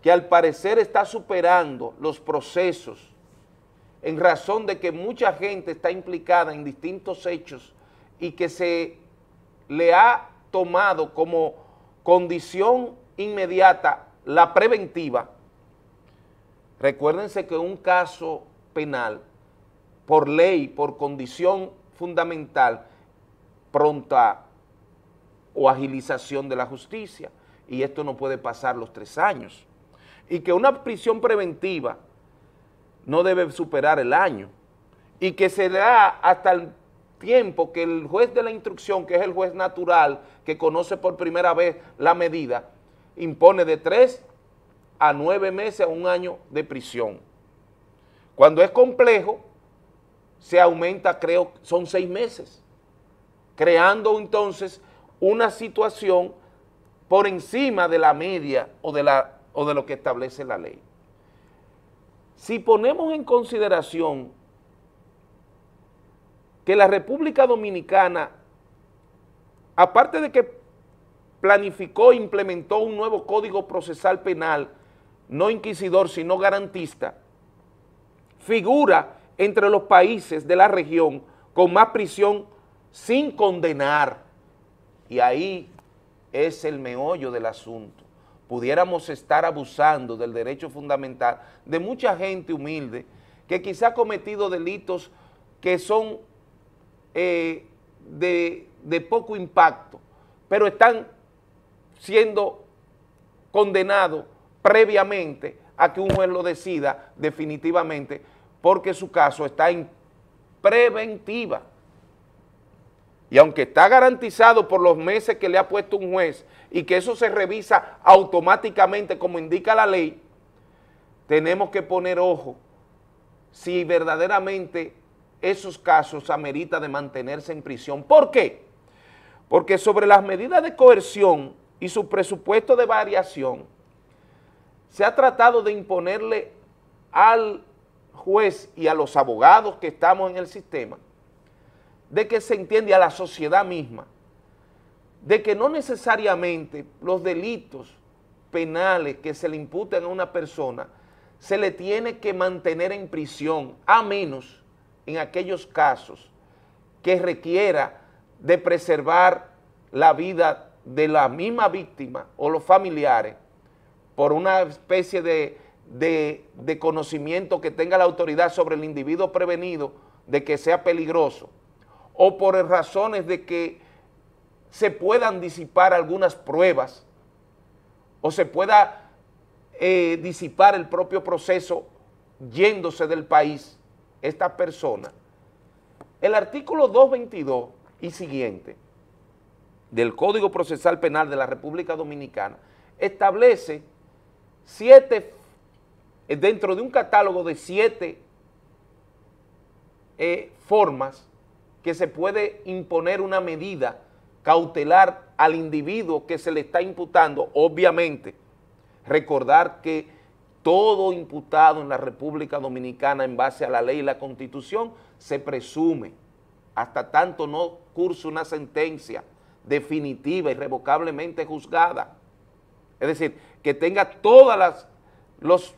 que al parecer está superando los procesos, en razón de que mucha gente está implicada en distintos hechos y que se le ha tomado como condición inmediata la preventiva. Recuérdense que un caso penal, por ley, por condición fundamental, pronta o agilización de la justicia, y esto no puede pasar los 3 años, y que una prisión preventiva no debe superar el año, y que se da hasta el tiempo que el juez de la instrucción, que es el juez natural, que conoce por primera vez la medida, impone de 3 a 9 meses a 1 año de prisión. Cuando es complejo, se aumenta, creo, son 6 meses, creando entonces una situación por encima de la media o de lo que establece la ley. Si ponemos en consideración que la República Dominicana, aparte de que planificó e implementó un nuevo código procesal penal, no inquisidor sino garantista, figura entre los países de la región con más prisión sin condenar, y ahí es el meollo del asunto. Pudiéramos estar abusando del derecho fundamental de mucha gente humilde que quizá ha cometido delitos que son de poco impacto, pero están siendo condenados previamente a que un juez lo decida definitivamente, porque su caso está en preventiva. Y aunque está garantizado por los meses que le ha puesto un juez y que eso se revisa automáticamente como indica la ley, tenemos que poner ojo si verdaderamente esos casos amerita de mantenerse en prisión. ¿Por qué? Porque sobre las medidas de coerción y su presupuesto de variación se ha tratado de imponerle al juez y a los abogados que estamos en el sistema de que se entiende a la sociedad misma, de que no necesariamente los delitos penales que se le imputan a una persona se le tiene que mantener en prisión, a menos en aquellos casos que requiera de preservar la vida de la misma víctima o los familiares por una especie de conocimiento que tenga la autoridad sobre el individuo prevenido de que sea peligroso, o por razones de que se puedan disipar algunas pruebas o se pueda disipar el propio proceso yéndose del país esta persona. El artículo 222 y siguiente del Código Procesal Penal de la República Dominicana establece dentro de un catálogo de 7 formas que se puede imponer una medida cautelar al individuo que se le está imputando. Obviamente, recordar que todo imputado en la República Dominicana en base a la ley y la Constitución se presume, hasta tanto no curse una sentencia definitiva, irrevocablemente juzgada. Es decir, que tenga todos los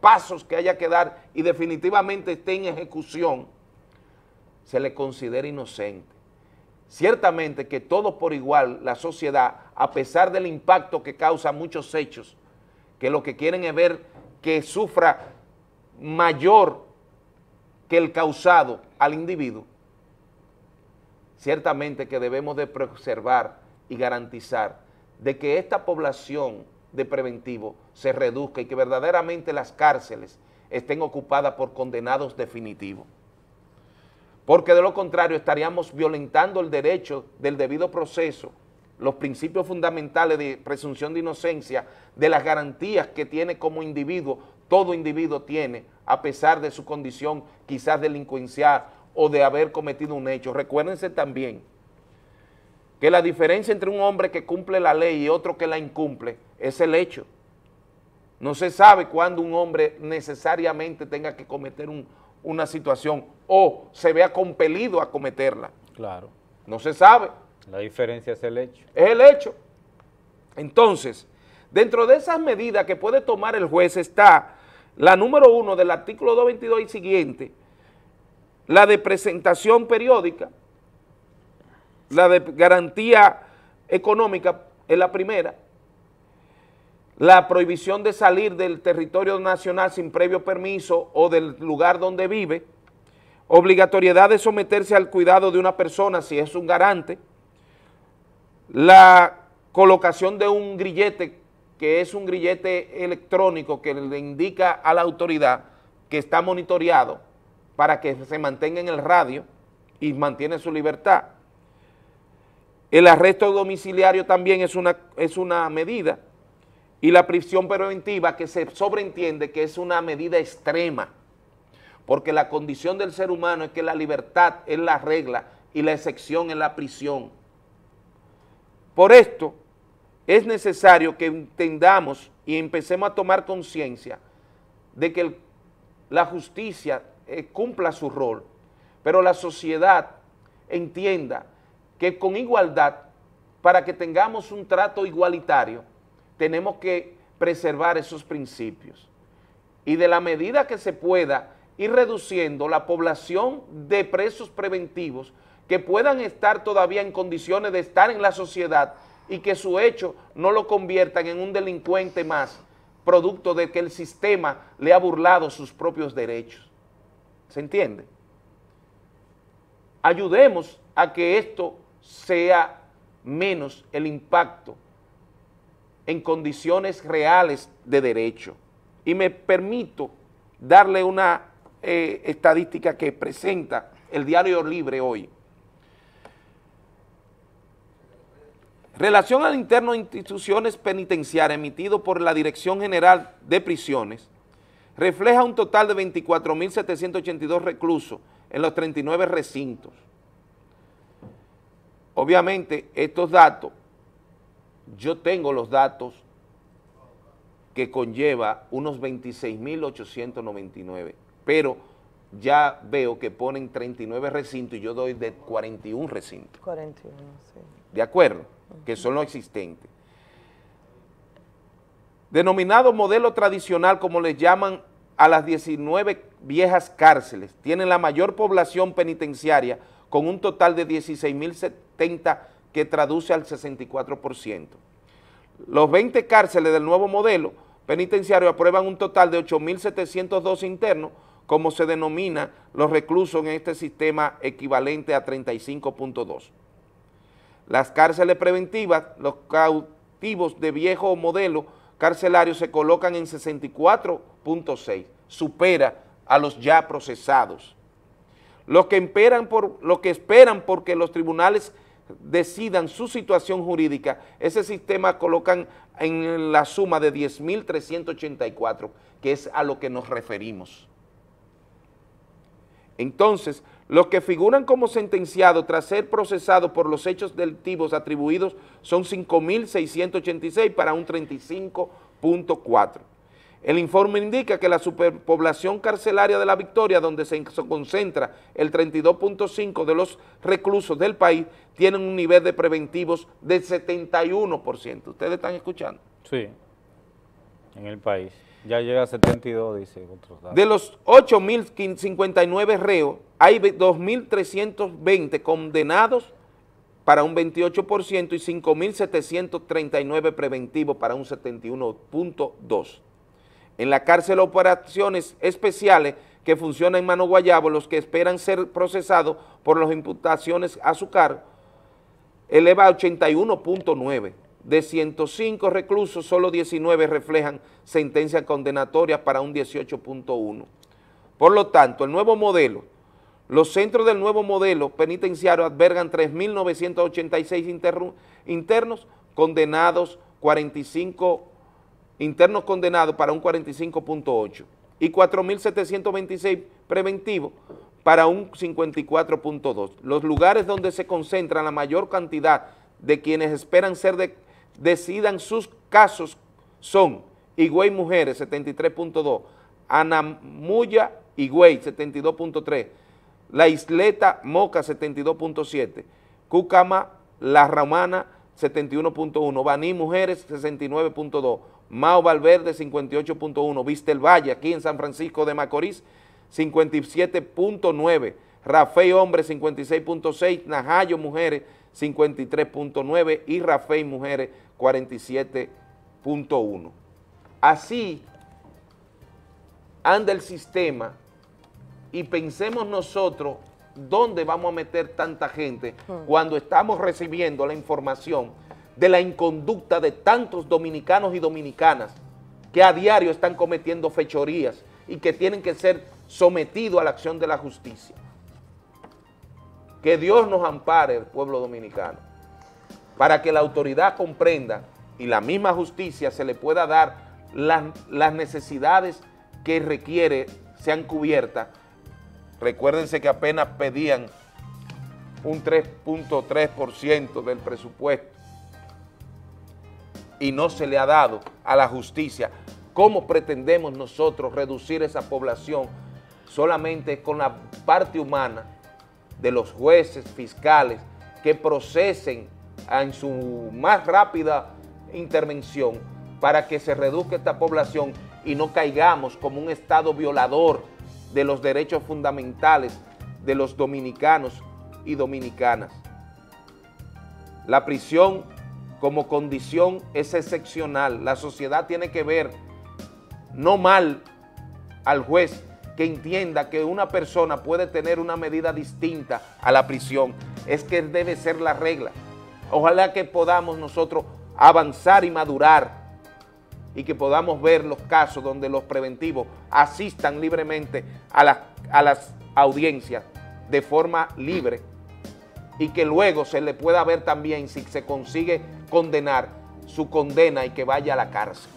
pasos que haya que dar y definitivamente esté en ejecución, se le considera inocente. Ciertamente que todos por igual, la sociedad, a pesar del impacto que causa muchos hechos, que lo que quieren es ver que sufra mayor que el causado al individuo, ciertamente que debemos de preservar y garantizar de que esta población de preventivo se reduzca y que verdaderamente las cárceles estén ocupadas por condenados definitivos, porque de lo contrario estaríamos violentando el derecho del debido proceso, los principios fundamentales de presunción de inocencia, de las garantías que tiene como individuo, todo individuo tiene, a pesar de su condición quizás delincuencial o de haber cometido un hecho. Recuérdense también que la diferencia entre un hombre que cumple la ley y otro que la incumple es el hecho. No se sabe cuándo un hombre necesariamente tenga que cometer una situación o se vea compelido a cometerla. Claro. No se sabe. La diferencia es el hecho. Es el hecho. Entonces, dentro de esas medidas que puede tomar el juez está la número 1 del artículo 222 y siguiente, la de presentación periódica, la de garantía económica es la primera, la prohibición de salir del territorio nacional sin previo permiso o del lugar donde vive, obligatoriedad de someterse al cuidado de una persona si es un garante, la colocación de un grillete, que es un grillete electrónico que le indica a la autoridad que está monitoreado para que se mantenga en el radio y mantiene su libertad. El arresto domiciliario también es una medida, y la prisión preventiva, que se sobreentiende que es una medida extrema, porque la condición del ser humano es que la libertad es la regla y la excepción es la prisión. Por esto es necesario que entendamos y empecemos a tomar conciencia de que la justicia cumpla su rol, pero la sociedad entienda que con igualdad, para que tengamos un trato igualitario, tenemos que preservar esos principios y de la medida que se pueda ir reduciendo la población de presos preventivos que puedan estar todavía en condiciones de estar en la sociedad y que su hecho no lo conviertan en un delincuente más, producto de que el sistema le ha burlado sus propios derechos. ¿Se entiende? ayudemos a que esto sea menos el impacto en condiciones reales de derecho. Y me permito darle una estadística que presenta el Diario Libre hoy. Relación al interno de instituciones penitenciarias emitido por la Dirección General de Prisiones refleja un total de 24.782 reclusos en los 39 recintos. Obviamente, estos datos, yo tengo los datos que conlleva unos 26.899, pero ya veo que ponen 39 recintos y yo doy de 41 recintos. 41, sí. ¿De acuerdo? Que son los existentes. Denominado modelo tradicional, como les llaman a las 19 viejas cárceles, tienen la mayor población penitenciaria con un total de 16.070 que traduce al 64%. Los 20 cárceles del nuevo modelo penitenciario aprueban un total de 8.702 internos, como se denomina los reclusos en este sistema equivalente a 35.2. Las cárceles preventivas, los cautivos de viejo modelo carcelario se colocan en 64.6, supera a los ya procesados. Los que esperan porque los tribunales decidan su situación jurídica, ese sistema colocan en la suma de 10.384, que es a lo que nos referimos. Entonces, los que figuran como sentenciados tras ser procesados por los hechos delictivos atribuidos son 5.686 para un 35.4. El informe indica que la superpoblación carcelaria de La Victoria, donde se concentra el 32.5 de los reclusos del país, tienen un nivel de preventivos del 71%. ¿Ustedes están escuchando? Sí, en el país. Ya llega a 72, dice otros datos. De los 8.059 reos, hay 2.320 condenados para un 28% y 5.739 preventivos para un 71.2%. En la cárcel operaciones especiales que funcionan en Mano Guayabo, los que esperan ser procesados por las imputaciones a su cargo, eleva a 81.9%. De 105 reclusos, solo 19 reflejan sentencias condenatorias para un 18.1. Por lo tanto, el nuevo modelo, los centros del nuevo modelo penitenciario albergan 3.986 internos condenados, 45 internos condenados para un 45.8 y 4.726 preventivos para un 54.2. Los lugares donde se concentra la mayor cantidad de quienes esperan ser decidan sus casos son Higüey Mujeres 73.2, Anamuya Higüey 72.3, La Isleta Moca 72.7, Cucama La Romana 71.1, Baní Mujeres 69.2, Mao Valverde 58.1, Vistel Valle aquí en San Francisco de Macorís 57.9, Rafey Hombres 56.6, Najayo Mujeres 53.9 y Rafael Mujeres 47.1. Así anda el sistema y pensemos nosotros dónde vamos a meter tanta gente cuando estamos recibiendo la información de la inconducta de tantos dominicanos y dominicanas que a diario están cometiendo fechorías y que tienen que ser sometidos a la acción de la justicia. Que Dios nos ampare el pueblo dominicano, para que la autoridad comprenda y la misma justicia se le pueda dar las necesidades que requiere sean cubiertas. Recuérdense que apenas pedían un 3.3% del presupuesto y no se le ha dado a la justicia. ¿Cómo pretendemos nosotros reducir esa población solamente con la parte humana de los jueces, fiscales, que procesen en su más rápida intervención para que se reduzca esta población y no caigamos como un Estado violador de los derechos fundamentales de los dominicanos y dominicanas? La prisión como condición es excepcional. La sociedad tiene que ver no mal al juez, que entienda que una persona puede tener una medida distinta a la prisión, es que debe ser la regla. Ojalá que podamos nosotros avanzar y madurar y que podamos ver los casos donde los preventivos asistan libremente a las audiencias de forma libre y que luego se le pueda ver también si se consigue condenar su condena y que vaya a la cárcel.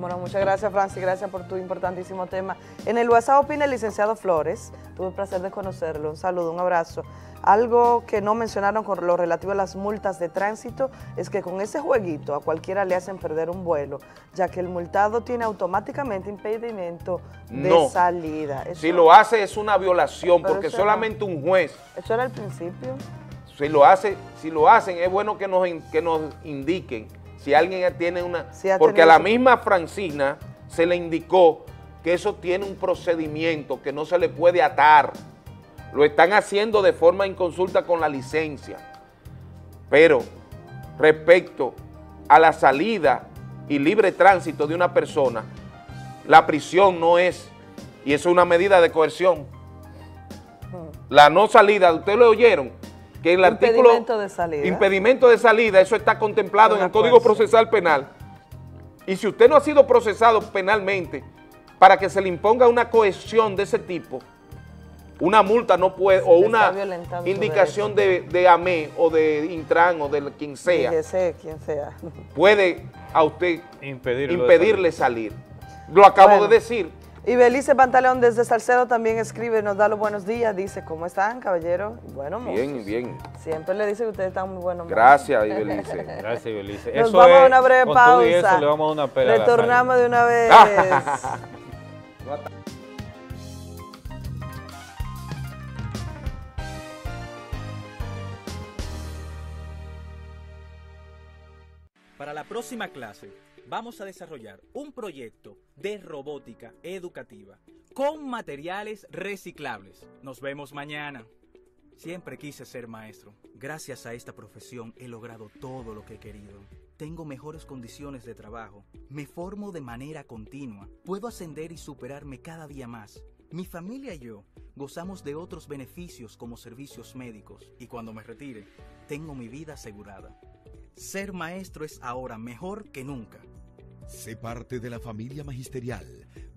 Bueno, muchas gracias, Francis, gracias por tu importantísimo tema. En el WhatsApp opina el licenciado Flores, tuve el placer de conocerlo, un saludo, un abrazo. Algo que no mencionaron con lo relativo a las multas de tránsito es que con ese jueguito a cualquiera le hacen perder un vuelo, ya que el multado tiene automáticamente impedimento de salida. Eso, si lo hace es una violación, porque solamente un juez. Eso era el principio. Si lo hacen es bueno que nos indiquen. Si alguien tiene una... porque a la misma Francina se le indicó que eso tiene un procedimiento, que no se le puede atar. Lo están haciendo de forma inconsulta con la licencia. Pero respecto a la salida y libre tránsito de una persona, la prisión no es, y eso es una medida de coerción. La no salida, ¿ustedes lo oyeron? Que el artículo impedimento de salida, eso está contemplado en el Código Procesal Penal. Y si usted no ha sido procesado penalmente, para que se le imponga una coerción de ese tipo, una multa no puede, o una indicación de AME o de Intran o de quien sea, DGC, quien sea, puede a usted impedirle salir. Lo acabo de decir. Y Belice Pantaleón desde Salcedo también escribe, nos da los buenos días, dice, ¿cómo están, caballero? Bueno, bien, bien. Siempre le dice que ustedes están muy buenos. Gracias, Ibelice. Gracias, Ibelice. Nos eso vamos a una breve pausa. Eso, le vamos a una pera. Retornamos de una vez. Para la próxima clase vamos a desarrollar un proyecto de robótica educativa con materiales reciclables. Nos vemos mañana. Siempre quise ser maestro. Gracias a esta profesión he logrado todo lo que he querido. Tengo mejores condiciones de trabajo. Me formo de manera continua. Puedo ascender y superarme cada día más. Mi familia y yo gozamos de otros beneficios como servicios médicos. Y cuando me retire, tengo mi vida asegurada. Ser maestro es ahora mejor que nunca. Sé parte de la familia magisterial.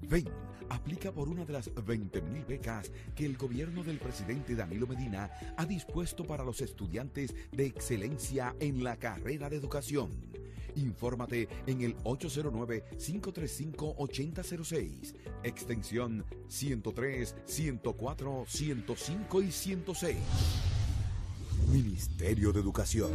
Ven, aplica por una de las 20.000 becas que el gobierno del presidente Danilo Medina ha dispuesto para los estudiantes de excelencia en la carrera de educación. Infórmate en el 809-535-8006, extensión 103, 104, 105 y 106. Ministerio de Educación.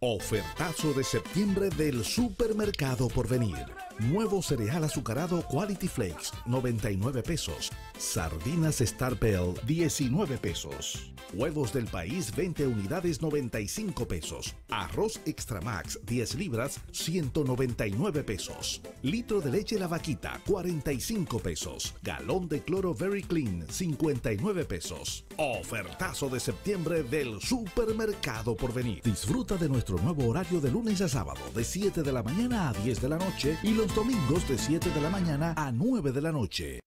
Ofertazo de septiembre del Supermercado Porvenir. Nuevo cereal azucarado Quality Flakes, 99 pesos. Sardinas Star Bell, 19 pesos. Huevos del País, 20 unidades, 95 pesos. Arroz Extra Max, 10 libras, 199 pesos. Litro de leche La Vaquita, 45 pesos. Galón de cloro Very Clean, 59 pesos. Ofertazo de septiembre del Supermercado Porvenir. Disfruta de nuestro nuevo horario de lunes a sábado, de 7 de la mañana a 10 de la noche y los domingos de 7 de la mañana a 9 de la noche.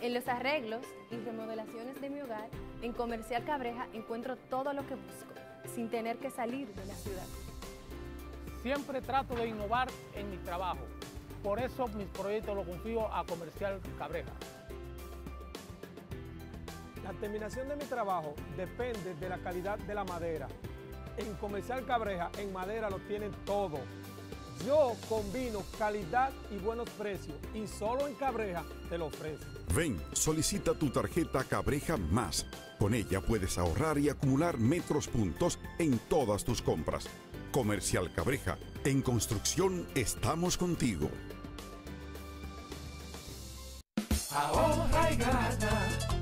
En los arreglos y remodelaciones de mi hogar, en Comercial Cabreja encuentro todo lo que busco, sin tener que salir de la ciudad. Siempre trato de innovar en mi trabajo, por eso mis proyectos los confío a Comercial Cabreja. La terminación de mi trabajo depende de la calidad de la madera. En Comercial Cabreja, en madera lo tienen todo. Yo combino calidad y buenos precios y solo en Cabreja te lo ofrezco. Ven, solicita tu tarjeta Cabreja Más. Con ella puedes ahorrar y acumular metros puntos en todas tus compras. Comercial Cabreja, en construcción estamos contigo. Ahorra y gana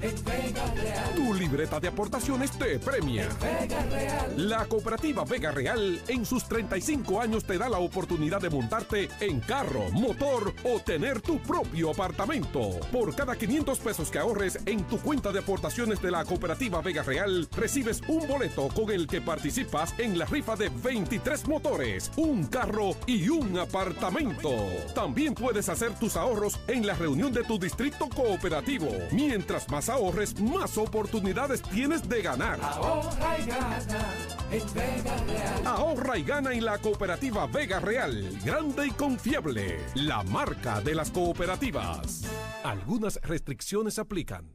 en Vega Real. Tu libreta de aportaciones te premia. Vega Real. La cooperativa Vega Real en sus 35 años te da la oportunidad de montarte en carro, motor o tener tu propio apartamento. Por cada 500 pesos que ahorres en tu cuenta de aportaciones de la cooperativa Vega Real, recibes un boleto con el que participas en la rifa de 23 motores, un carro y un apartamento. También puedes hacer tus ahorros en la reunión de tu distrito cooperativo. Mientras más ahorres, más oportunidades tienes de ganar. Ahorra y gana en Vega Real. Ahorra y gana en la cooperativa Vega Real. Grande y confiable. La marca de las cooperativas. Algunas restricciones aplican.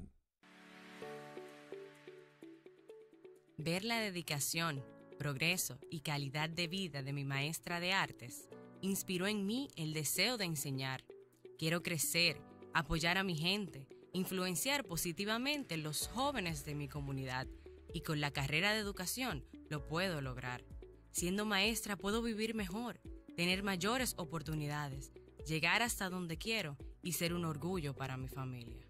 Ver la dedicación, progreso y calidad de vida de mi maestra de artes inspiró en mí el deseo de enseñar. Quiero crecer, apoyar a mi gente, influenciar positivamente los jóvenes de mi comunidad, y con la carrera de educación lo puedo lograr. Siendo maestra puedo vivir mejor, tener mayores oportunidades, llegar hasta donde quiero y ser un orgullo para mi familia.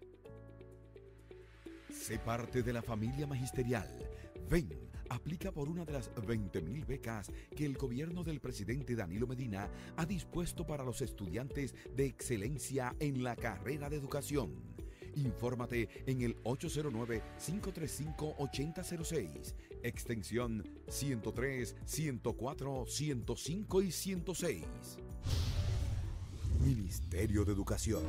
Sé parte de la familia magisterial. Ven, aplica por una de las 20.000 becas que el gobierno del presidente Danilo Medina ha dispuesto para los estudiantes de excelencia en la carrera de educación. Infórmate en el 809-535-8006, extensión 103, 104, 105 y 106. Ministerio de Educación.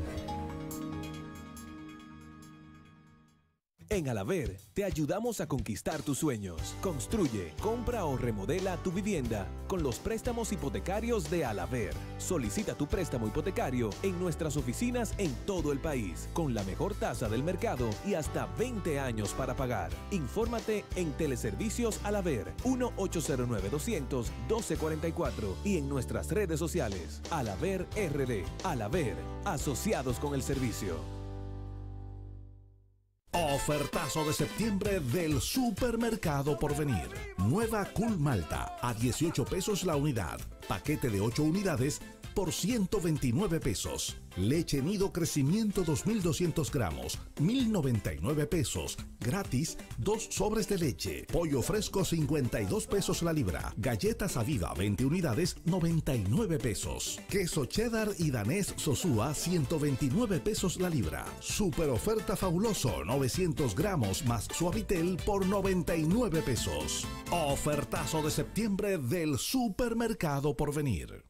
En Alaver, te ayudamos a conquistar tus sueños. Construye, compra o remodela tu vivienda con los préstamos hipotecarios de Alaver. Solicita tu préstamo hipotecario en nuestras oficinas en todo el país, con la mejor tasa del mercado y hasta 20 años para pagar. Infórmate en Teleservicios Alaver, 1-809-200-1244, y en nuestras redes sociales. Alaver RD. Alaver, asociados con el servicio. Ofertazo de septiembre del Supermercado Porvenir. Nueva Cool Malta a 18 pesos la unidad. Paquete de 8 unidades por 129 pesos. Leche Nido Crecimiento 2200 gramos, 1099 pesos. Gratis, 2 sobres de leche. Pollo fresco, 52 pesos la libra. Galletas Aviva, 20 unidades, 99 pesos. Queso cheddar y danés Sosúa, 129 pesos la libra. Super oferta Fabuloso, 900 gramos más Suavitel por 99 pesos. Ofertazo de septiembre del Supermercado Porvenir.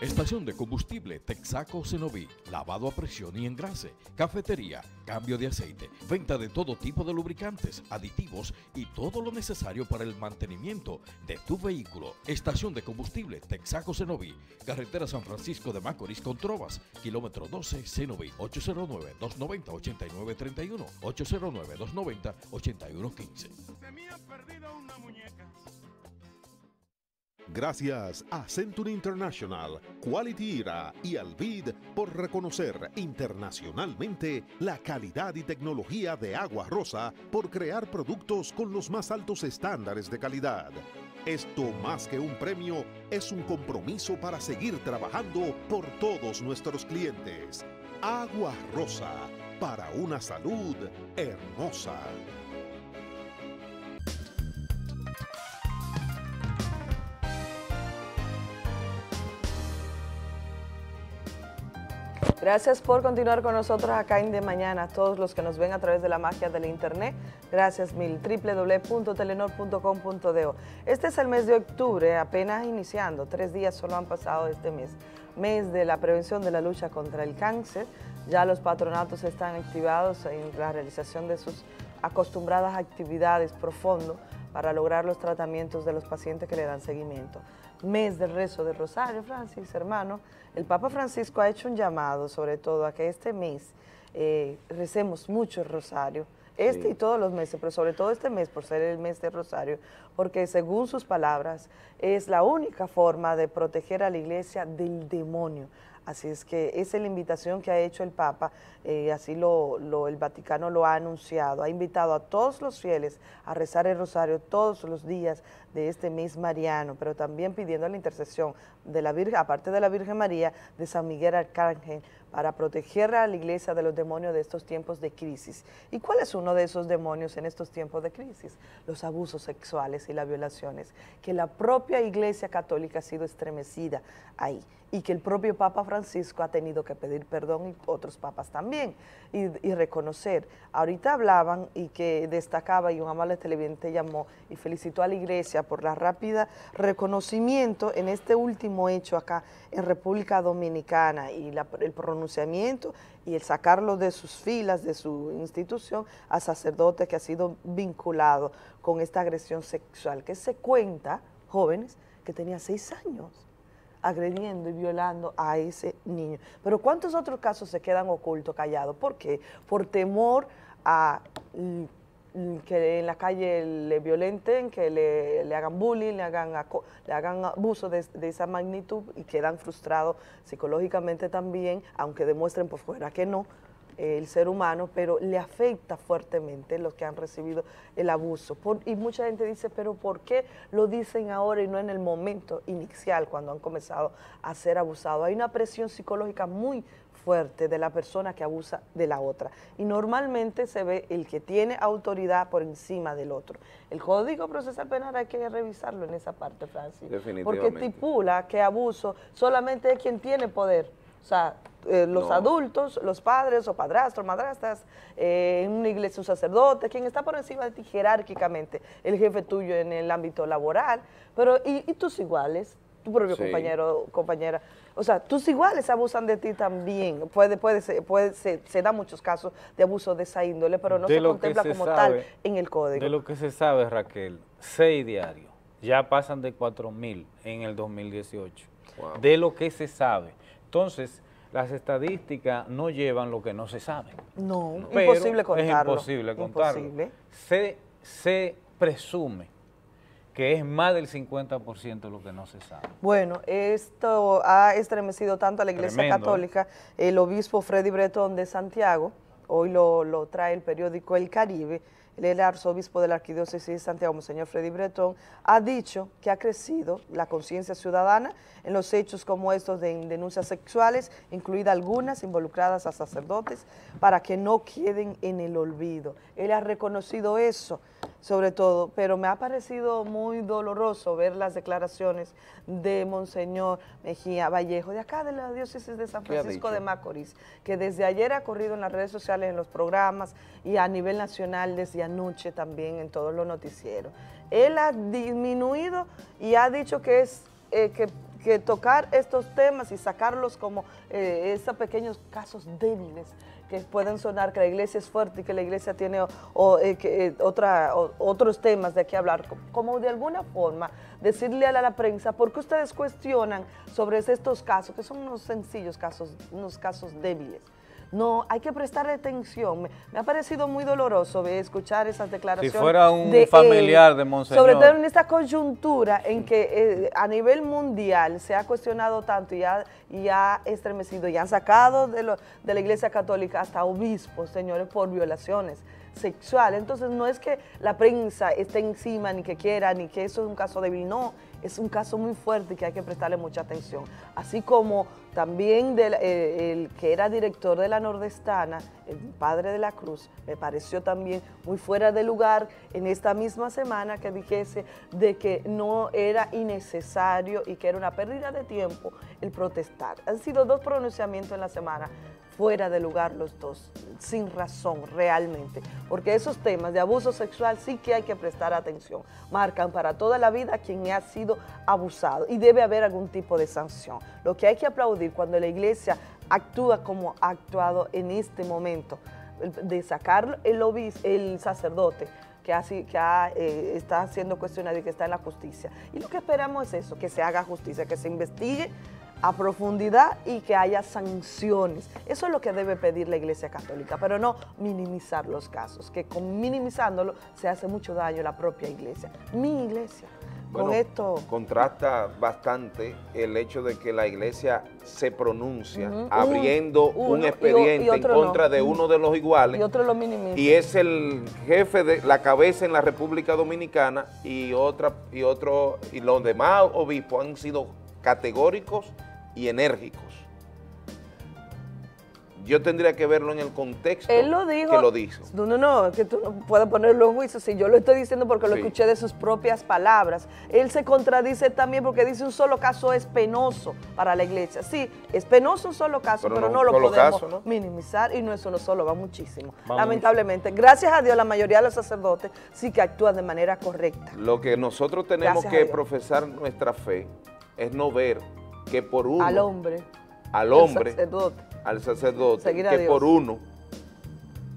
Estación de combustible Texaco Cenoví, lavado a presión y engrase, cafetería, cambio de aceite, venta de todo tipo de lubricantes, aditivos y todo lo necesario para el mantenimiento de tu vehículo. Estación de combustible Texaco Cenoví, carretera San Francisco de Macorís con Trovas, kilómetro 12 Cenoví, 809-290-8931, 809-290-8115. Se me ha perdido una muñeca. Gracias a Century International, Quality Era y Alvid por reconocer internacionalmente la calidad y tecnología de Agua Rosa por crear productos con los más altos estándares de calidad. Esto, más que un premio, es un compromiso para seguir trabajando por todos nuestros clientes. Agua Rosa, para una salud hermosa. Gracias por continuar con nosotros acá en De Mañana. A todos los que nos ven a través de la magia del internet, gracias mil. www.telenord.com.do. Este es el mes de octubre, apenas iniciando. 3 días solo han pasado de este mes. Mes de la prevención de la lucha contra el cáncer. Ya los patronatos están activados en la realización de sus acostumbradas actividades profundo para lograr los tratamientos de los pacientes que le dan seguimiento. Mes del rezo del Rosario, Francis, hermano. El Papa Francisco ha hecho un llamado, sobre todo, a que este mes recemos mucho el Rosario. Este sí, y todos los meses, pero sobre todo este mes, por ser el mes del Rosario, porque según sus palabras, es la única forma de proteger a la Iglesia del demonio. Así es que esa es la invitación que ha hecho el Papa, así el Vaticano lo ha anunciado, ha invitado a todos los fieles a rezar el rosario todos los días de este mes mariano, pero también pidiendo la intercesión de la Virgen, aparte de la Virgen María, de San Miguel Arcángel, para proteger a la iglesia de los demonios de estos tiempos de crisis. ¿Y cuál es uno de esos demonios en estos tiempos de crisis? Los abusos sexuales y las violaciones, que la propia Iglesia Católica ha sido estremecida ahí, y que el propio Papa Francisco ha tenido que pedir perdón, y otros papas también, y reconocer. Ahorita hablaban y que destacaba, y un amable televidente llamó y felicitó a la iglesia por la rápida reconocimiento en este último hecho acá en República Dominicana, y el pronunciamiento y el sacarlo de sus filas, de su institución, a sacerdote que ha sido vinculado con esta agresión sexual, que se cuenta, jóvenes, que tenía 6 años, agrediendo y violando a ese niño. Pero ¿cuántos otros casos se quedan ocultos, callados? ¿Por qué? Por temor a que en la calle le violenten, que le hagan bullying, le hagan abuso de esa magnitud, y quedan frustrados psicológicamente también, aunque demuestren por fuera que no, el ser humano, pero le afecta fuertemente los que han recibido el abuso. Y mucha gente dice, pero ¿por qué lo dicen ahora y no en el momento inicial, cuando han comenzado a ser abusados? Hay una presión psicológica muy fuerte de la persona que abusa de la otra, y normalmente se ve el que tiene autoridad por encima del otro. El Código Procesal Penal hay que revisarlo en esa parte, Francis, porque estipula que abuso solamente es quien tiene poder, o sea, los adultos, los padres o padrastros, madrastras, en una iglesia un sacerdote, quien está por encima de ti jerárquicamente, el jefe tuyo en el ámbito laboral, pero y tus iguales, tu propio compañero, compañera, o sea, tus iguales abusan de ti también. Se dan muchos casos de abuso de esa índole, pero no se contempla como tal en el código. De lo que se sabe, Raquel, 6 diarios, ya pasan de 4.000 en el 2018, wow, de lo que se sabe. Entonces, las estadísticas no llevan lo que no se sabe. No, pero imposible contarlo. Es imposible contarlo. Imposible. Se presume que es más del 50% de lo que no se sabe. Bueno, esto ha estremecido tanto a la Iglesia Católica. El obispo Freddy Bretón de Santiago, hoy lo trae el periódico El Caribe, el arzobispo de la Arquidiócesis de Santiago, Monseñor Freddy Bretón, ha dicho que ha crecido la conciencia ciudadana en los hechos como estos de denuncias sexuales, incluidas algunas involucradas a sacerdotes, para que no queden en el olvido. Él ha reconocido eso, sobre todo, pero me ha parecido muy doloroso ver las declaraciones de Monseñor Mejía Vallejo, de acá de la diócesis de San Francisco de Macorís, que desde ayer ha corrido en las redes sociales, en los programas y a nivel nacional desde anoche también en todos los noticieros. Él ha disminuido y ha dicho que es que tocar estos temas y sacarlos como esos pequeños casos débiles que pueden sonar, que la iglesia es fuerte y que la iglesia tiene otros temas de qué hablar, como de alguna forma decirle a la prensa, ¿por qué ustedes cuestionan sobre estos casos, que son unos sencillos casos, unos casos débiles? No, hay que prestarle atención. Me ha parecido muy doloroso escuchar esas declaraciones. Si fuera un familiar de Monseñor. Sobre todo en esta coyuntura en que a nivel mundial se ha cuestionado tanto y ha estremecido y han sacado de la Iglesia Católica hasta obispos, señores, por violaciones sexuales. Entonces no es que la prensa esté encima, ni que quiera, ni que eso es un caso débil, no. Es un caso muy fuerte que hay que prestarle mucha atención. Así como también el que era director de la Nordestana, el padre de la Cruz, me pareció también muy fuera de lugar en esta misma semana que dijese de que no era innecesario y que era una pérdida de tiempo el protestar. Han sido 2 pronunciamientos en la semana, fuera de lugar los 2, sin razón realmente, porque esos temas de abuso sexual sí que hay que prestar atención, marcan para toda la vida a quien ha sido abusado y debe haber algún tipo de sanción. Lo que hay que aplaudir cuando la iglesia actúa como ha actuado en este momento, de sacar el sacerdote que está siendo cuestionado y que está en la justicia. Y lo que esperamos es eso, que se haga justicia, que se investigue a profundidad y que haya sanciones. Eso es lo que debe pedir la Iglesia Católica, pero no minimizar los casos, que minimizándolo se hace mucho daño a la propia iglesia. Mi iglesia, Bueno, con esto contrasta bastante el hecho de que la iglesia se pronuncia abriendo un expediente en contra de uno de los iguales y otro lo minimiza. Y es el jefe de la cabeza en la República Dominicana y los demás obispos han sido categóricos y enérgicos. Yo tendría que verlo en el contexto. Él lo dijo, que lo dice. No, que tú no puedes ponerlo en juicio. Si yo lo estoy diciendo porque lo escuché de sus propias palabras. Él se contradice también porque dice un solo caso es penoso para la iglesia. Sí, es penoso un solo caso, pero no lo podemos minimizar y no es uno solo, va muchísimo. Lamentablemente, gracias a Dios, la mayoría de los sacerdotes sí que actúan de manera correcta. Lo que nosotros tenemos que profesar nuestra fe es no ver que por uno... Al sacerdote, que por uno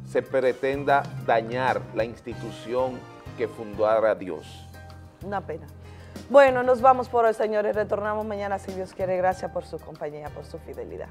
se pretenda dañar la institución que fundó a Dios. Una pena. Bueno, nos vamos por hoy, señores. Retornamos mañana, si Dios quiere. Gracias por su compañía, por su fidelidad.